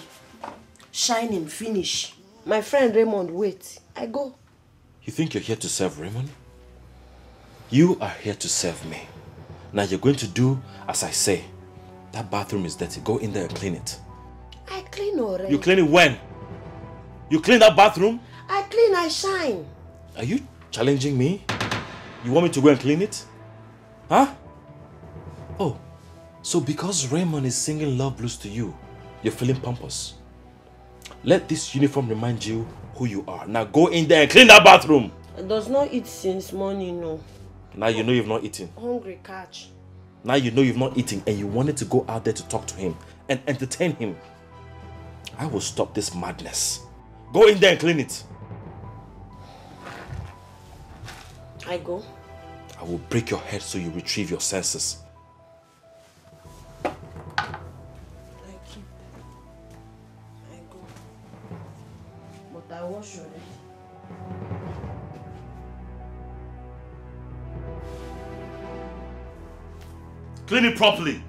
Shining finish. My friend Raymond, wait. I go. You think you're here to serve Raymond? You are here to serve me. Now you're going to do as I say. That bathroom is dirty. Go in there and clean it. I clean already. You clean it when? You clean that bathroom? I clean, I shine. Are you challenging me? You want me to go and clean it? Huh? Oh, so because Raymond is singing love blues to you, you're feeling pompous. Let this uniform remind you who you are. Now go in there and clean that bathroom. I does not eat since morning, no. Now you know you've not eaten. Hungry catch. Now you know you've not eaten and you wanted to go out there to talk to him and entertain him. I will stop this madness. Go in there and clean it. I go. I will break your head so you retrieve your senses. I wash your head. Clean it properly.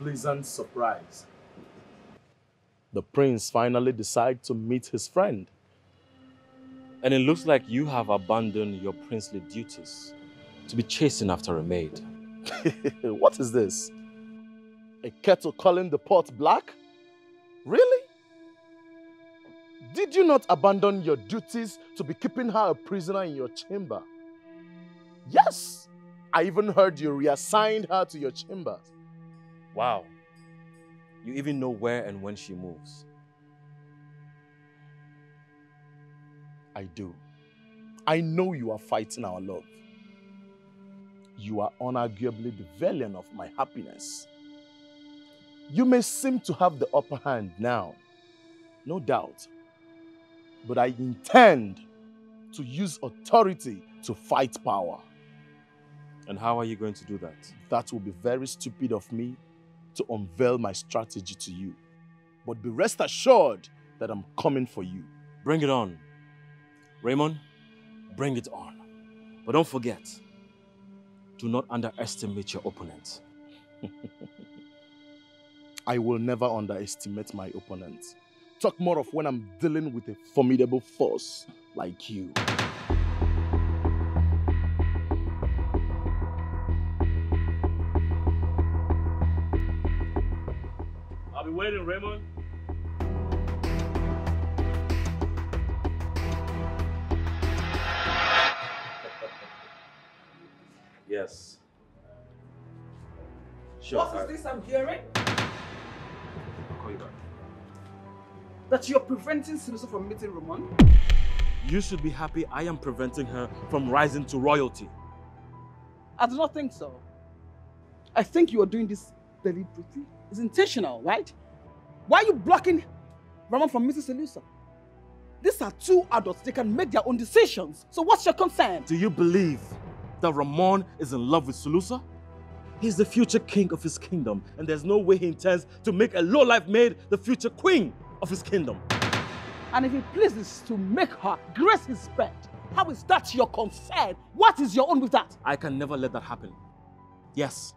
Pleasant surprise. The prince finally decides to meet his friend. And it looks like you have abandoned your princely duties to be chasing after a maid. What is this? A kettle calling the pot black? Really? Did you not abandon your duties to be keeping her a prisoner in your chamber? Yes, I even heard you reassigned her to your chamber. Wow, you even know where and when she moves. I do. I know you are fighting our love. You are unarguably the villain of my happiness. You may seem to have the upper hand now, no doubt, but I intend to use authority to fight power. And how are you going to do that? That will be very stupid of me to unveil my strategy to you. But be rest assured that I'm coming for you. Bring it on. Raymond, bring it on. But don't forget, do not underestimate your opponent. I will never underestimate my opponent. Talk more of when I'm dealing with a formidable force like you. Waiting, Raymond. Yes. Sure. What is this I'm hearing? I'll call you back. That you're preventing Sulusa from meeting Ramon? You should be happy I am preventing her from rising to royalty. I do not think so. I think you are doing this deliberately. It's intentional, right? Why are you blocking Ramon from Mrs. Sulusa? These are two adults. They can make their own decisions. So what's your concern? Do you believe that Ramon is in love with Sulusa? He's the future king of his kingdom. And there's no way he intends to make a lowlife maid the future queen of his kingdom. And if he pleases to make her grace his bed, how is that your concern? What is your own with that? I can never let that happen. Yes.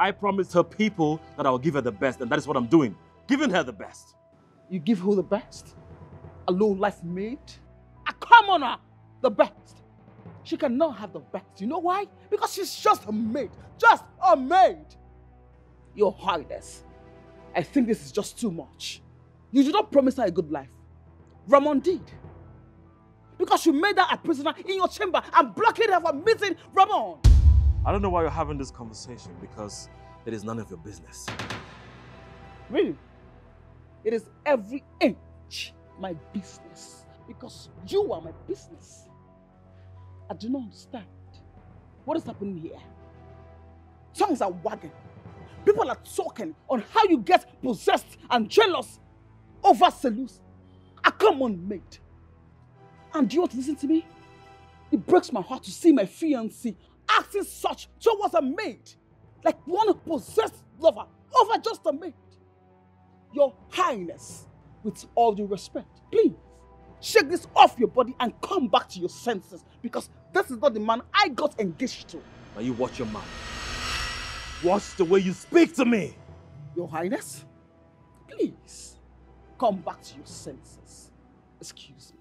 I promised her people that I will give her the best, and that is what I'm doing. Giving her the best. You give her the best? A low-life maid? A commoner! The best. She cannot have the best. You know why? Because she's just a maid. Just a maid! Your Highness, I think this is just too much. You did not promise her a good life. Ramon did. Because you made her a prisoner in your chamber and blocked her from meeting Ramon. I don't know why you're having this conversation, because it is none of your business. Really? It is every inch my business, because you are my business. I do not understand what is happening here. Tongues are wagging. People are talking on how you get possessed and jealous over Sulusa. Come on, mate. And you ought to listen to me? It breaks my heart to see my fiancé acting such towards a maid, like one possessed lover over just a maid. Your Highness, with all due respect, please shake this off your body and come back to your senses, because this is not the man I got engaged to. Now you watch your mouth. Watch the way you speak to me. Your Highness, please come back to your senses. Excuse me.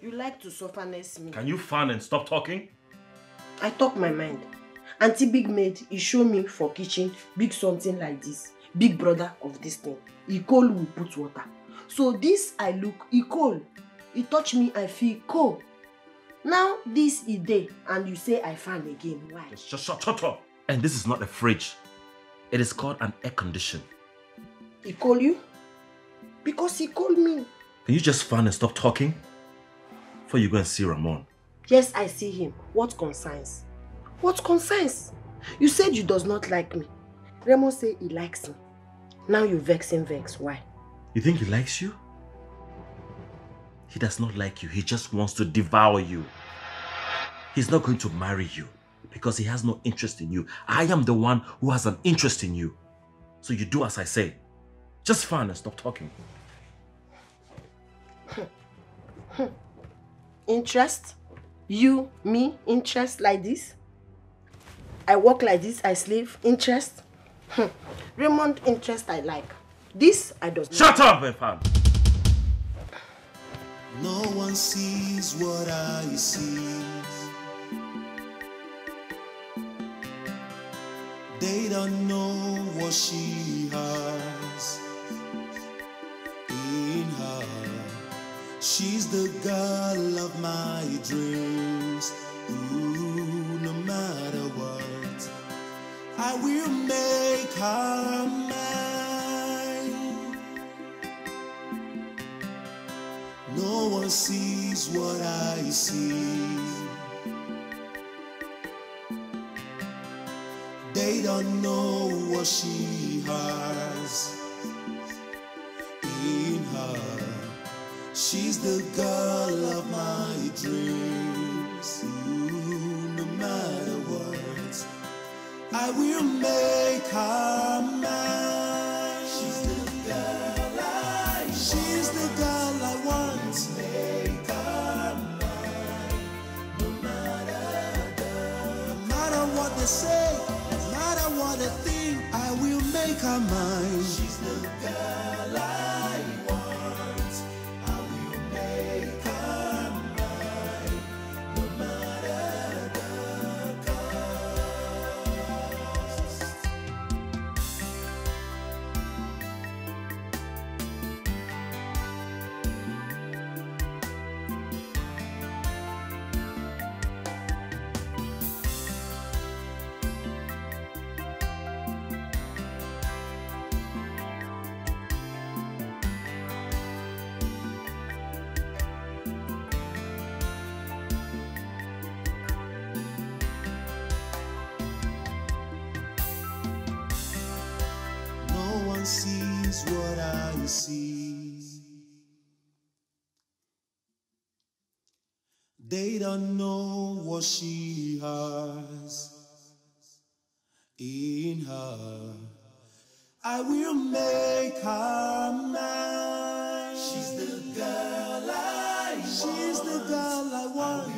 You like to suffocateness me. Can you fan and stop talking? I talk my mind. Auntie Big Maid, he show me for kitchen big something like this. Big brother of this thing. He call will put water. So this I look, he call. He touch me, I feel cold. Now this is day, and you say I fan again. Why? Just shut up. And this is not a fridge. It is called an air condition. He call you? Because he called me. Can you just fan and stop talking? Before you go and see Ramon. Yes, I see him. What concerns? What concerns? You said you does not like me. Raymond say he likes me. Now you vex him, vex. Why? You think he likes you? He does not like you. He just wants to devour you. He's not going to marry you because he has no interest in you. I am the one who has an interest in you. So you do as I say. Just fine and stop talking. Interest? You, me, interest like this? I walk like this, I sleep. Interest? Raymond, interest I like. This, I don't. Shut up, my fan! No one sees what I see. They don't know what she has in her. She's the girl of my dreams. Ooh, no matter what, I will make her mine. No one sees what I see. They don't know what she has in her. She's the girl of my dreams. Ooh, no matter what, I will make her mine. She's the girl I want. She's the girl I want. Make her mine. No matter the, no matter what they say, no matter what they think, I will make her mine. She's the girl I want. Sees what I see. They don't know what she has in her. I will make her mine. She's the girl I want. She's the girl I want.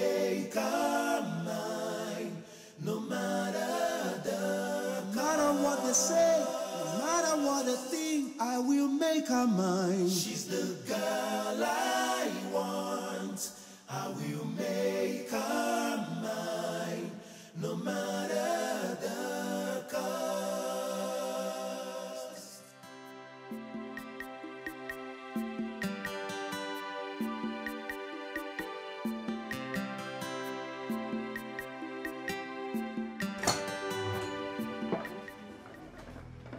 I will make her mine. No matter the, no matter what they say, what a thing, I will make her mine. She's the girl I want. I will make her mine. No matter the cost.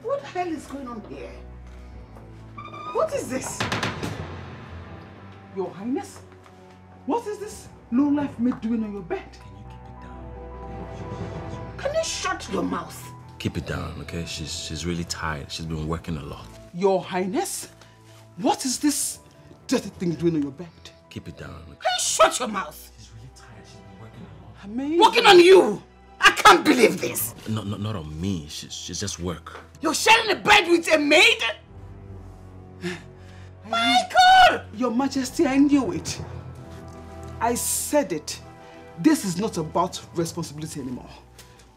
What the hell is going on here? What is this? Your Highness, what is this lowlife maid doing on your bed? Can you keep it down? Can you shut your mouth? Keep it down, okay? She's really tired. She's been working a lot. Your Highness, what is this dirty thing doing on your bed? Keep it down. Okay? Can you shut your mouth? She's really tired. She's been working a lot. Amazing. Working on you! I can't believe this! Not on me. She's just work. You're sharing a bed with a maid? Michael! Your Majesty, I knew it. I said it. This is not about responsibility anymore.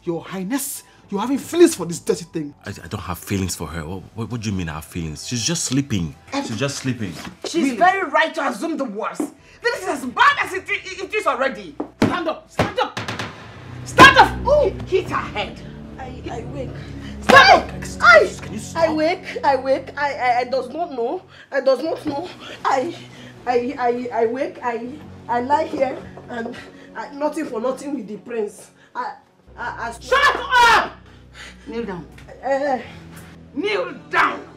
Your Highness, you're having feelings for this dirty thing. I don't have feelings for her. What do you mean I have feelings? She's just sleeping. She's just sleeping. She's really? Very right to assume the worst. This is as bad as it is already. Stand up! Stand up! Stand up! Oh, hit her head. I wake. Stand up! Excuse, can you stop? I wake. I does not know. I does not know. I wake. I lie here and nothing for nothing with the prince. I shut up! Kneel down. Kneel down.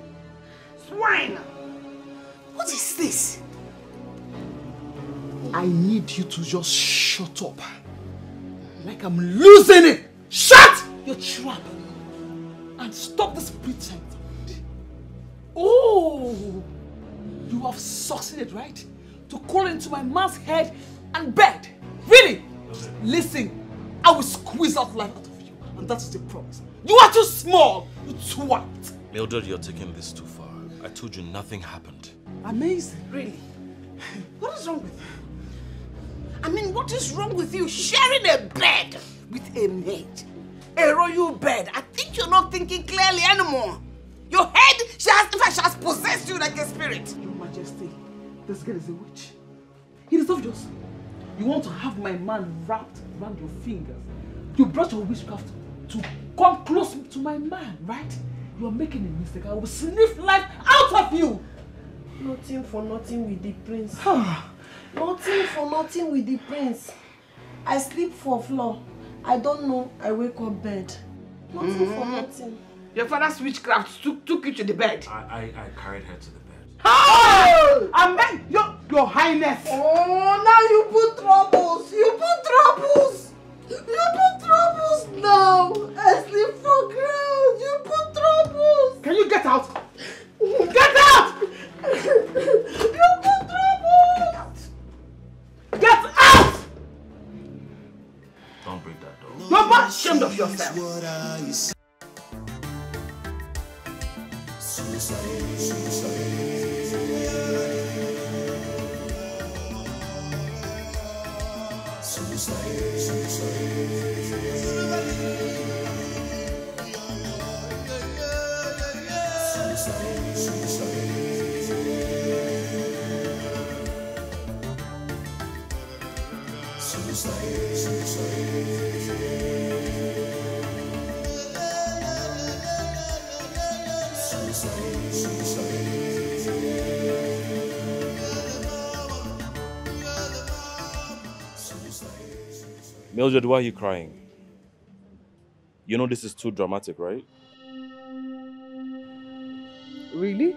Swine. What is this? I need you to just shut up. Like I'm losing it! Shut your trap! And stop this pretend. Oh! You have succeeded, right? To crawl into my man's head and bed. Really? Okay. Listen, I will squeeze out life out of you. And that is the promise. You are too small, you twat! Mildred, you're taking this too far. I told you nothing happened. Amazing. Really? What is wrong with you? I mean, what is wrong with you sharing a bed with a maid? A royal bed. I think you're not thinking clearly anymore. Your head, she has possessed you like a spirit. Your Majesty, this girl is a witch. It is obvious. You want to have my man wrapped around your fingers. You brought your witchcraft to come close to my man, right? You are making a mistake. I will sniff life out of you. Nothing for nothing with the prince. Nothing for nothing with the prince. I sleep for floor. I don't know. I wake up bed. Nothing for nothing. Your father's witchcraft took you to the bed. I carried her to the bed. Oh! Amen! Your Highness! Oh, now you put troubles! You put troubles! You put troubles now! I sleep for ground! You put troubles! Can you get out? Get out! You put troubles! Get out! Don't break that door. You're not ashamed of yourself. Mildred, why are you crying? You know this is too dramatic, right? Really?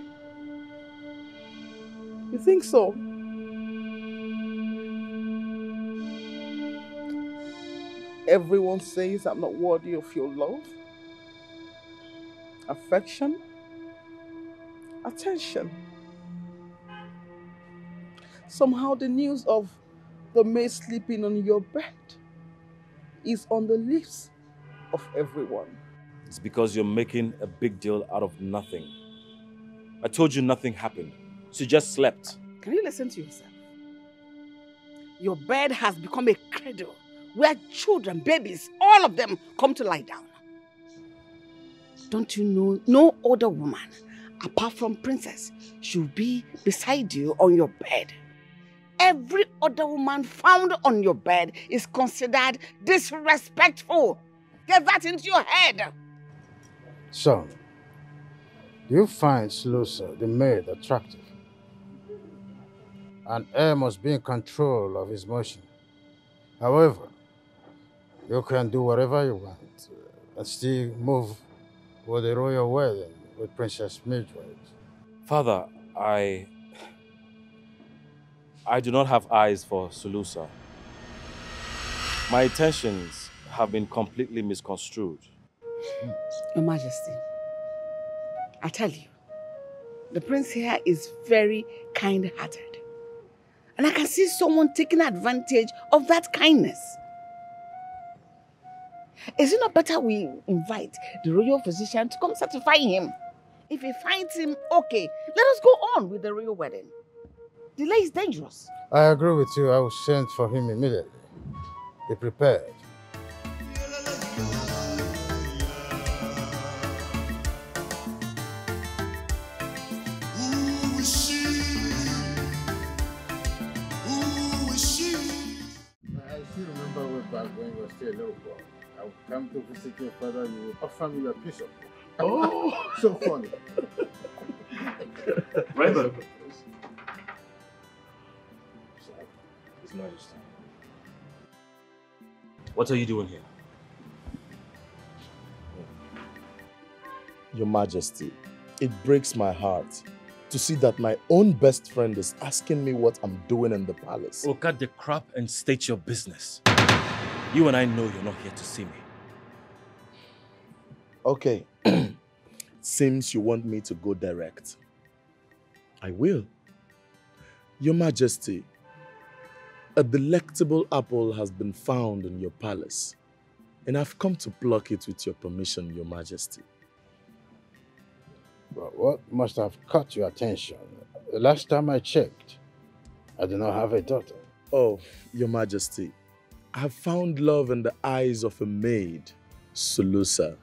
You think so? Everyone says I'm not worthy of your love, affection, attention. Somehow the news of the maid sleeping on your bed is on the lips of everyone. It's because you're making a big deal out of nothing. I told you nothing happened. She just slept. Can you listen to yourself? Your bed has become a cradle where children, babies, all of them come to lie down. Don't you know no other woman, apart from princess, should be beside you on your bed? Every other woman found on your bed is considered disrespectful. Get that into your head. So, do you find Sulusa, the maid, attractive? An heir must be in control of his motion. However, you can do whatever you want and still move with the royal wedding with Princess Mildred. Father, I do not have eyes for Sulusa. My intentions have been completely misconstrued. Your Majesty, I tell you, the prince here is very kind-hearted. And I can see someone taking advantage of that kindness. Is it not better we invite the royal physician to come certify him? If he finds him, okay, let us go on with the royal wedding. Delay is dangerous. I agree with you. I will send for him immediately. Be prepared. When you were still a little boy, I would come to visit your father, you would offer me a piece of it. Oh! So funny. Raymond. His Majesty. What are you doing here? Your Majesty, it breaks my heart to see that my own best friend is asking me what I'm doing in the palace. Oh, cut the crap and state your business. You and I know you're not here to see me. Okay. Seems you want me to go direct. I will. Your Majesty, a delectable apple has been found in your palace, and I've come to pluck it with your permission, Your Majesty. But what must have caught your attention? The last time I checked, I did not have a daughter. Oh, Your Majesty. I have found love in the eyes of a maid, Sulusa,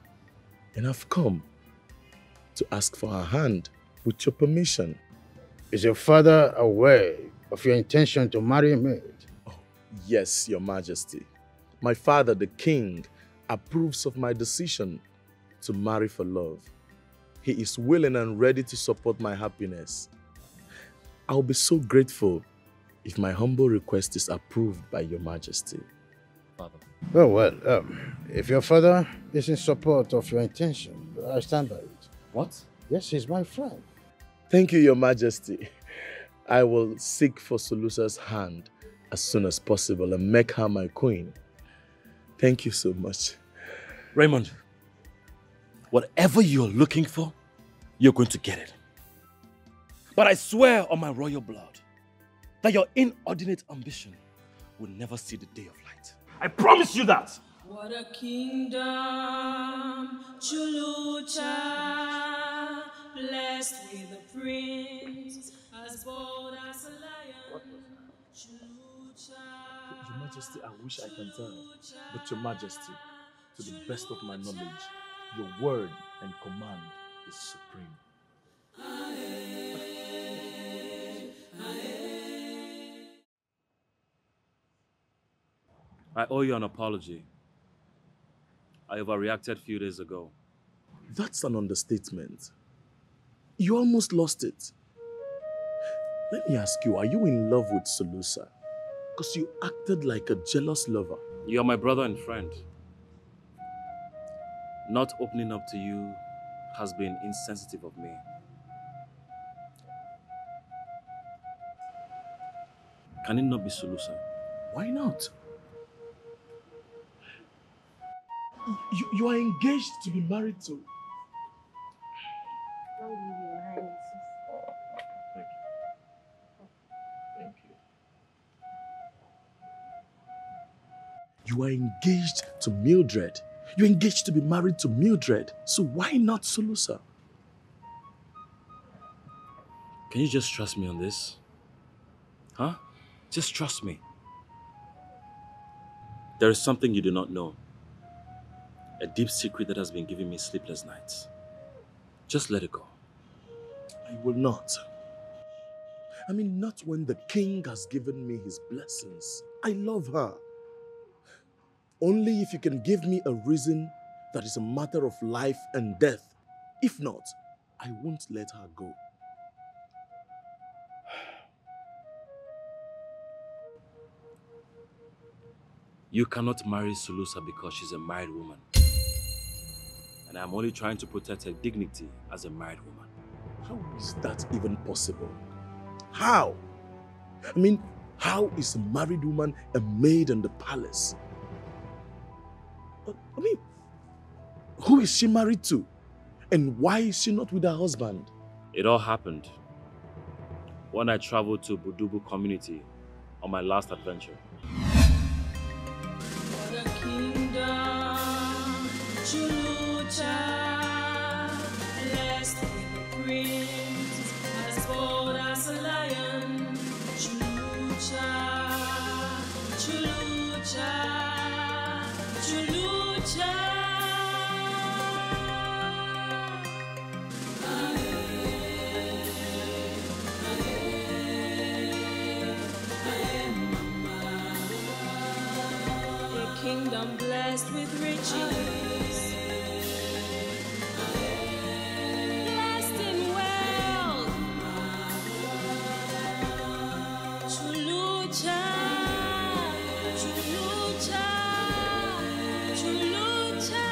and I've come to ask for her hand with your permission. Is your father aware of your intention to marry a maid? Oh, yes, Your Majesty. My father, the king, approves of my decision to marry for love. He is willing and ready to support my happiness. I'll be so grateful if my humble request is approved by Your Majesty. Father. Oh, well, if your father is in support of your intention, I stand by it. What? Yes, he's my friend. Thank you, Your Majesty. I will seek for Sulusa's hand as soon as possible and make her my queen. Thank you so much. Raymond, whatever you're looking for, you're going to get it. But I swear on my royal blood that your inordinate ambition will never see the day of light. I promise you that! What a kingdom, Shalusha, blessed with a prince, as bold as a lion, Shalusha. Your Majesty, I wish I can tell, but Your Majesty, to the best of my knowledge, your word and command is supreme. I owe you an apology. I overreacted a few days ago. That's an understatement. You almost lost it. Let me ask you, are you in love with Sulusa? Because you acted like a jealous lover. You are my brother and friend. Not opening up to you has been insensitive of me. Can it not be Sulusa? Why not? You are engaged to be married to. Don't give me your hand, sister. Thank you. Thank you. You are engaged to Mildred. You're engaged to be married to Mildred. So why not Sulusa? Can you just trust me on this? Huh? Just trust me. There is something you do not know. A deep secret that has been giving me sleepless nights. Just let it go. I will not. I mean, not when the king has given me his blessings. I love her. Only if you can give me a reason that is a matter of life and death. If not, I won't let her go. You cannot marry Sulusa because she's a married woman. And I'm only trying to protect her dignity as a married woman. How is that even possible? How? I mean, how is a married woman a maid in the palace? I mean, who is she married to? And why is she not with her husband? It all happened when I traveled to Budubu community on my last adventure. With riches, blessed in wealth, Shalusha, Shalusha, Shalusha.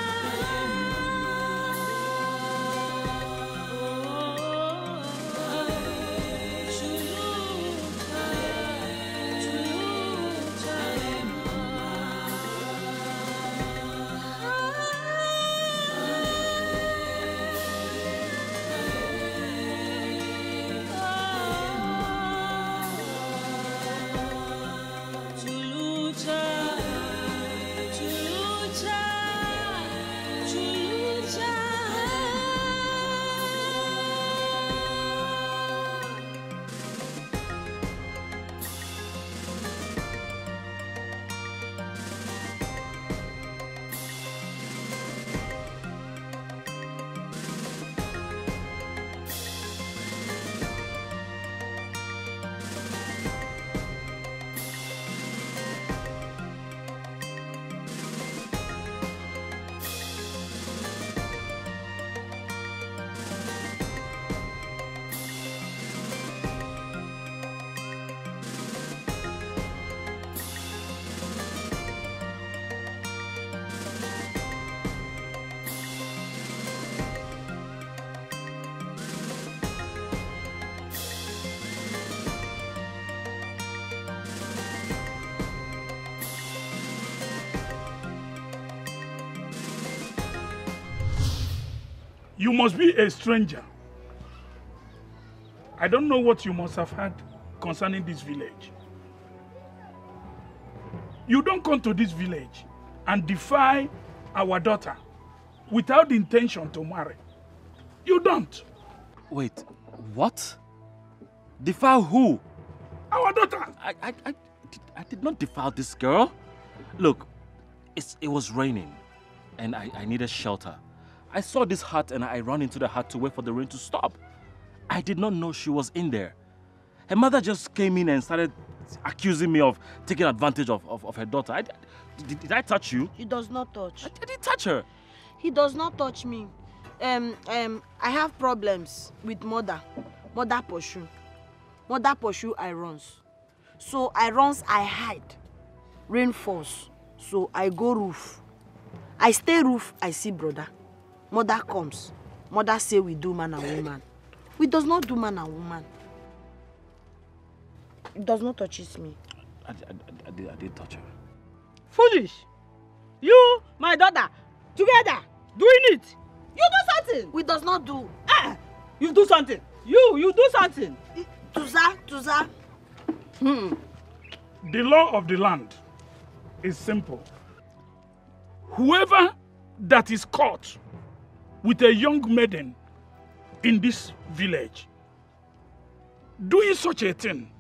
You must be a stranger. I don't know what you must have heard concerning this village. You don't come to this village and defy our daughter without the intention to marry. You don't. Wait, what? Defy who? Our daughter. I did not defy this girl. Look, it was raining and I needed shelter. I saw this hut and I ran into the hut to wait for the rain to stop. I did not know she was in there. Her mother just came in and started accusing me of taking advantage of her daughter. Did I touch you? He does not touch. I didn't touch her. He does not touch me. I have problems with mother. Mother pursue. Mother pursue, I runs. So I runs, I hide. Rain falls. So I go roof. I stay roof, I see brother. Mother comes. Mother say we do man and woman. We does not do man and woman. It does not touches me. I did touch her. Foolish! You, my daughter, together, doing it. You do something. We does not do. Ah, you do something. You do something. Tuza. The law of the land is simple. Whoever that is caught with a young maiden in this village, doing such a thing,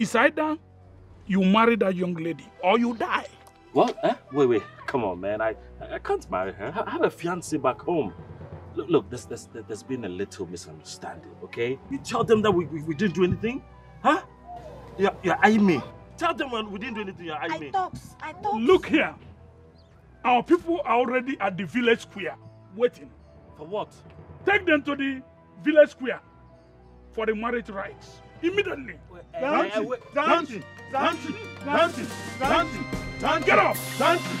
is either you marry that young lady or you die. What? Eh? Wait. Come on, man. I can't marry her. I have a fiance back home. Look, there's been a little misunderstanding, okay? You tell them that we didn't do anything? Huh? You're eyeing me. Tell them when we didn't do anything, you're eyeing me. I talks. Look here. Our people are already at the village square, waiting. For what? Take them to the village square for the marriage rites. Immediately. Dancing. Get up. Dancing.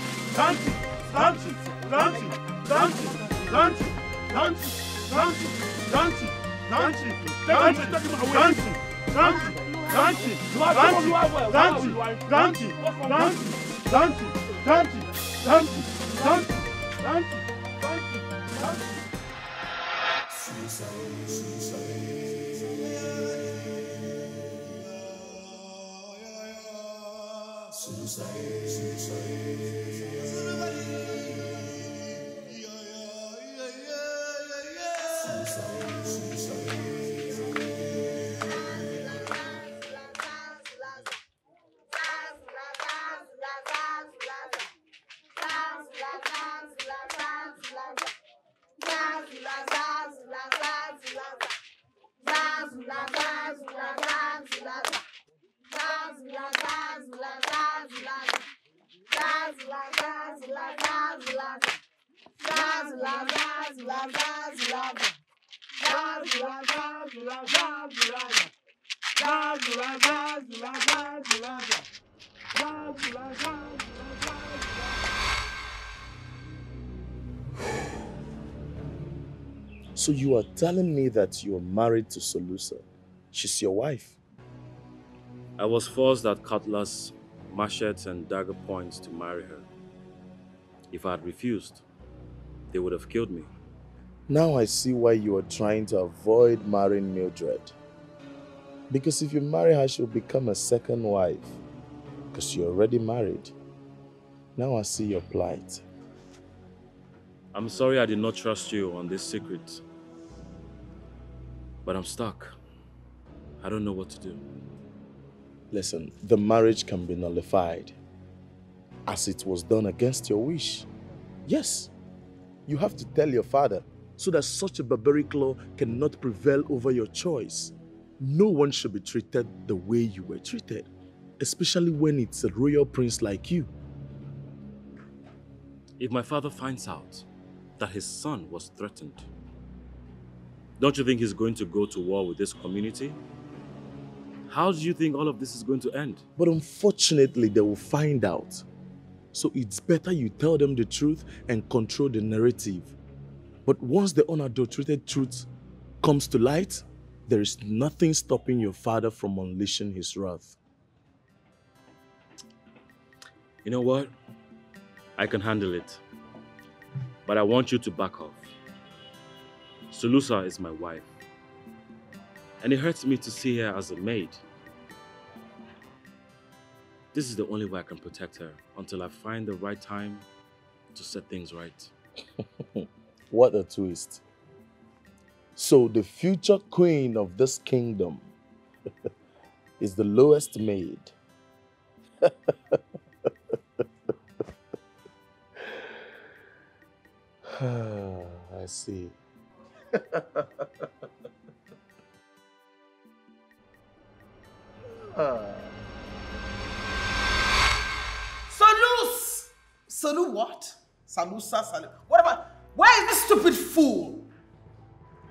So you are telling me that you're married to Sulusa? She's your wife? I was forced at cutlass, machetes and dagger points to marry her. If I had refused, they would have killed me. Now I see why you are trying to avoid marrying Mildred. Because if you marry her, she'll become a second wife. Because you're already married. Now I see your plight. I'm sorry I did not trust you on this secret. But I'm stuck. I don't know what to do. Listen, the marriage can be nullified, as it was done against your wish. Yes, you have to tell your father so that such a barbaric law cannot prevail over your choice. No one should be treated the way you were treated, especially when it's a royal prince like you. If my father finds out that his son was threatened, don't you think he's going to go to war with this community? How do you think all of this is going to end? But unfortunately, they will find out. So it's better you tell them the truth and control the narrative. But once the unadulterated truth comes to light, there is nothing stopping your father from unleashing his wrath. You know what? I can handle it. But I want you to back off. Sulusa is my wife. And it hurts me to see her as a maid. This is the only way I can protect her until I find the right time to set things right. What a twist. So the future queen of this kingdom is the lowest maid. I see. Salus! Salu what? Salusa, Salu. What about? Where is this stupid fool?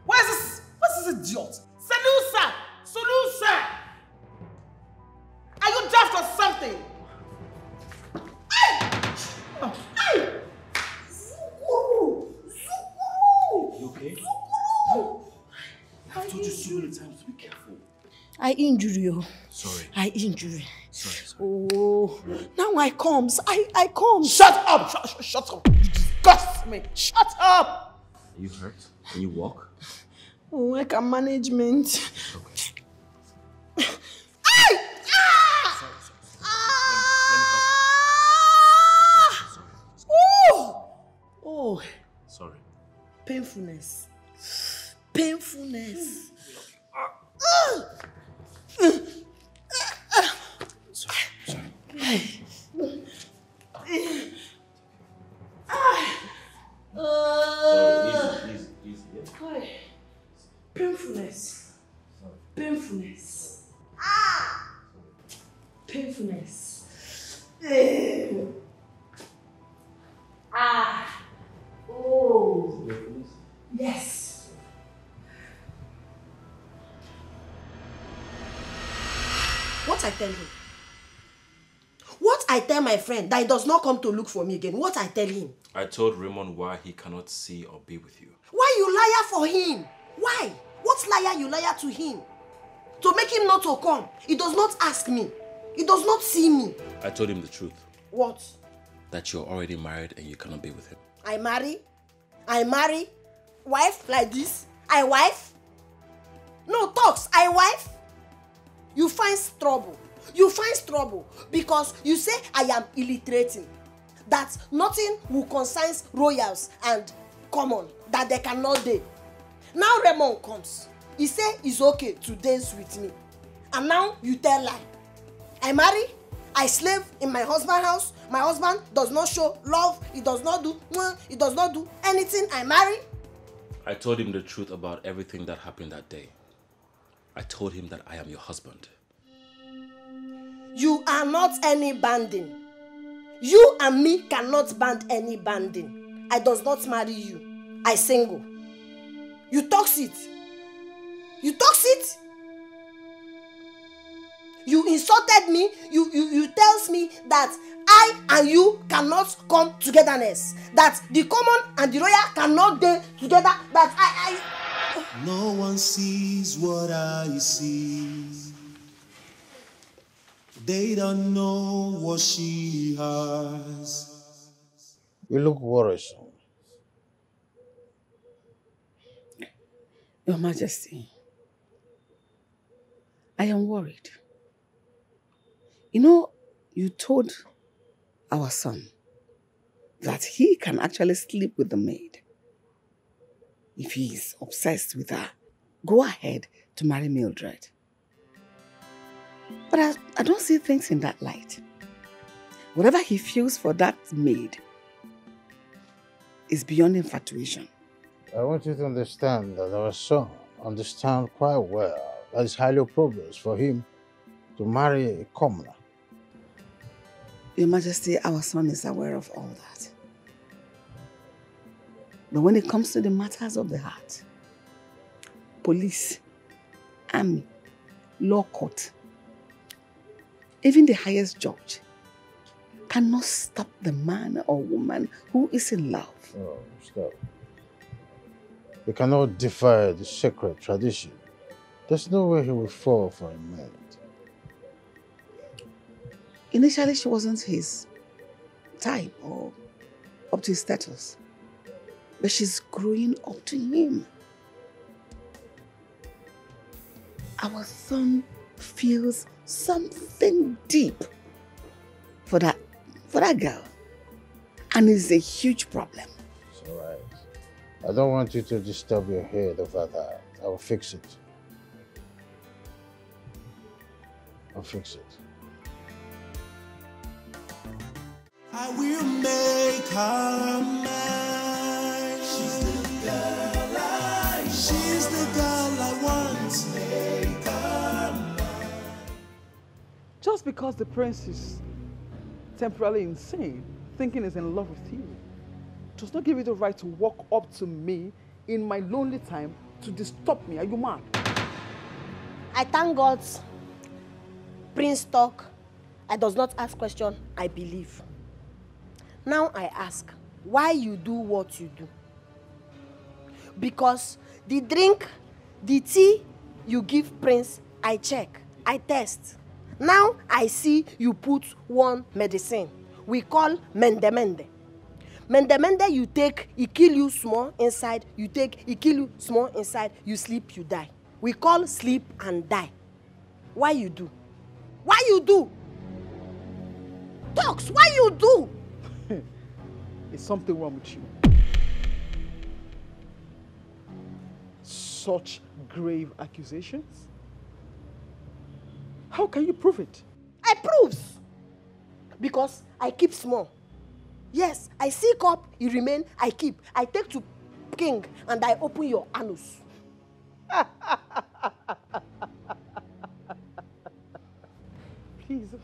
Where is this? What's this idiot? Salusa! Solusa! Are you daft or something? Zukuru! Zukuru! You okay? Zukuru! I've told you so many times to be careful. I injured you. Sorry. I injured you. Sorry. Oh, now I come. Shut up! Shut up! You disgust me! Shut up! Are you hurt? Can you walk? Oh, I can management. Okay. Hey! Sorry. Oh! Sorry. Painfulness. Painfulness. Oh. Yes. What I tell him? What I tell my friend that he does not come to look for me again? What I tell him? I told Raymond why he cannot see or be with you. Why you liar for him? Why? What liar you liar to him? To make him not to come. He does not ask me. He does not see me. I told him the truth. What? That you're already married and you cannot be with him. I marry? I marry? Wife like this? I wife? No talks, I wife? You find trouble. You find trouble because you say I am illiterating. That nothing will concern royals and common, that they cannot do. Now Raymond comes. He says it's okay to dance with me. And now you tell lie. I marry, I slave in my husband's house. My husband does not show love. He does not do, anything. I marry. I told him the truth about everything that happened that day. I told him that I am your husband. You are not any banding. You and me cannot band any banding. I does not marry you. I single. You talks it. You talks it. You insulted me. You tells me that I and you cannot come togetherness. That the common and the royal cannot be together. That I... No one sees what I see. They don't know what she has. You look worrisome. Your Majesty, I am worried. You know, you told our son that he can actually sleep with the maid. If he is obsessed with her, go ahead to marry Mildred. But I don't see things in that light. Whatever he feels for that maid is beyond infatuation. I want you to understand that our son understands quite well that it's highly appropriate for him to marry a commoner. Your Majesty, our son is aware of all that. But when it comes to the matters of the heart, police, army, law court, even the highest judge cannot stop the man or woman who is in love. Oh, stop. They cannot defy the sacred tradition. There's no way he will fall for a man. Initially, she wasn't his type or up to his status. But she's growing up to him. Our son feels something deep for that girl. And it's a huge problem. It's all right. I don't want you to disturb your head over that. I'll fix it. I'll fix it. I will make her mine. She's the girl I want. She's the girl I want. Make her mine. Just because the prince is temporarily insane, thinking he's in love with you, does not give you the right to walk up to me in my lonely time to disturb me. Are you mad? I thank God. Prince talk. I does not ask question. I believe. Now I ask, why you do what you do? Because the drink, the tea you give Prince, I check, I test. Now I see you put one medicine we call Mendemende. Mendemende you take, it kill you small inside, you take, it kill you small inside, you sleep, you die. We call sleep and die. Why you do? Why you do? Talks, why you do? Is something wrong with you? Such grave accusations? How can you prove it? I proves. Because I keep small. Yes, I seek up, it remain, I keep. I take to king and I open your anus. Please.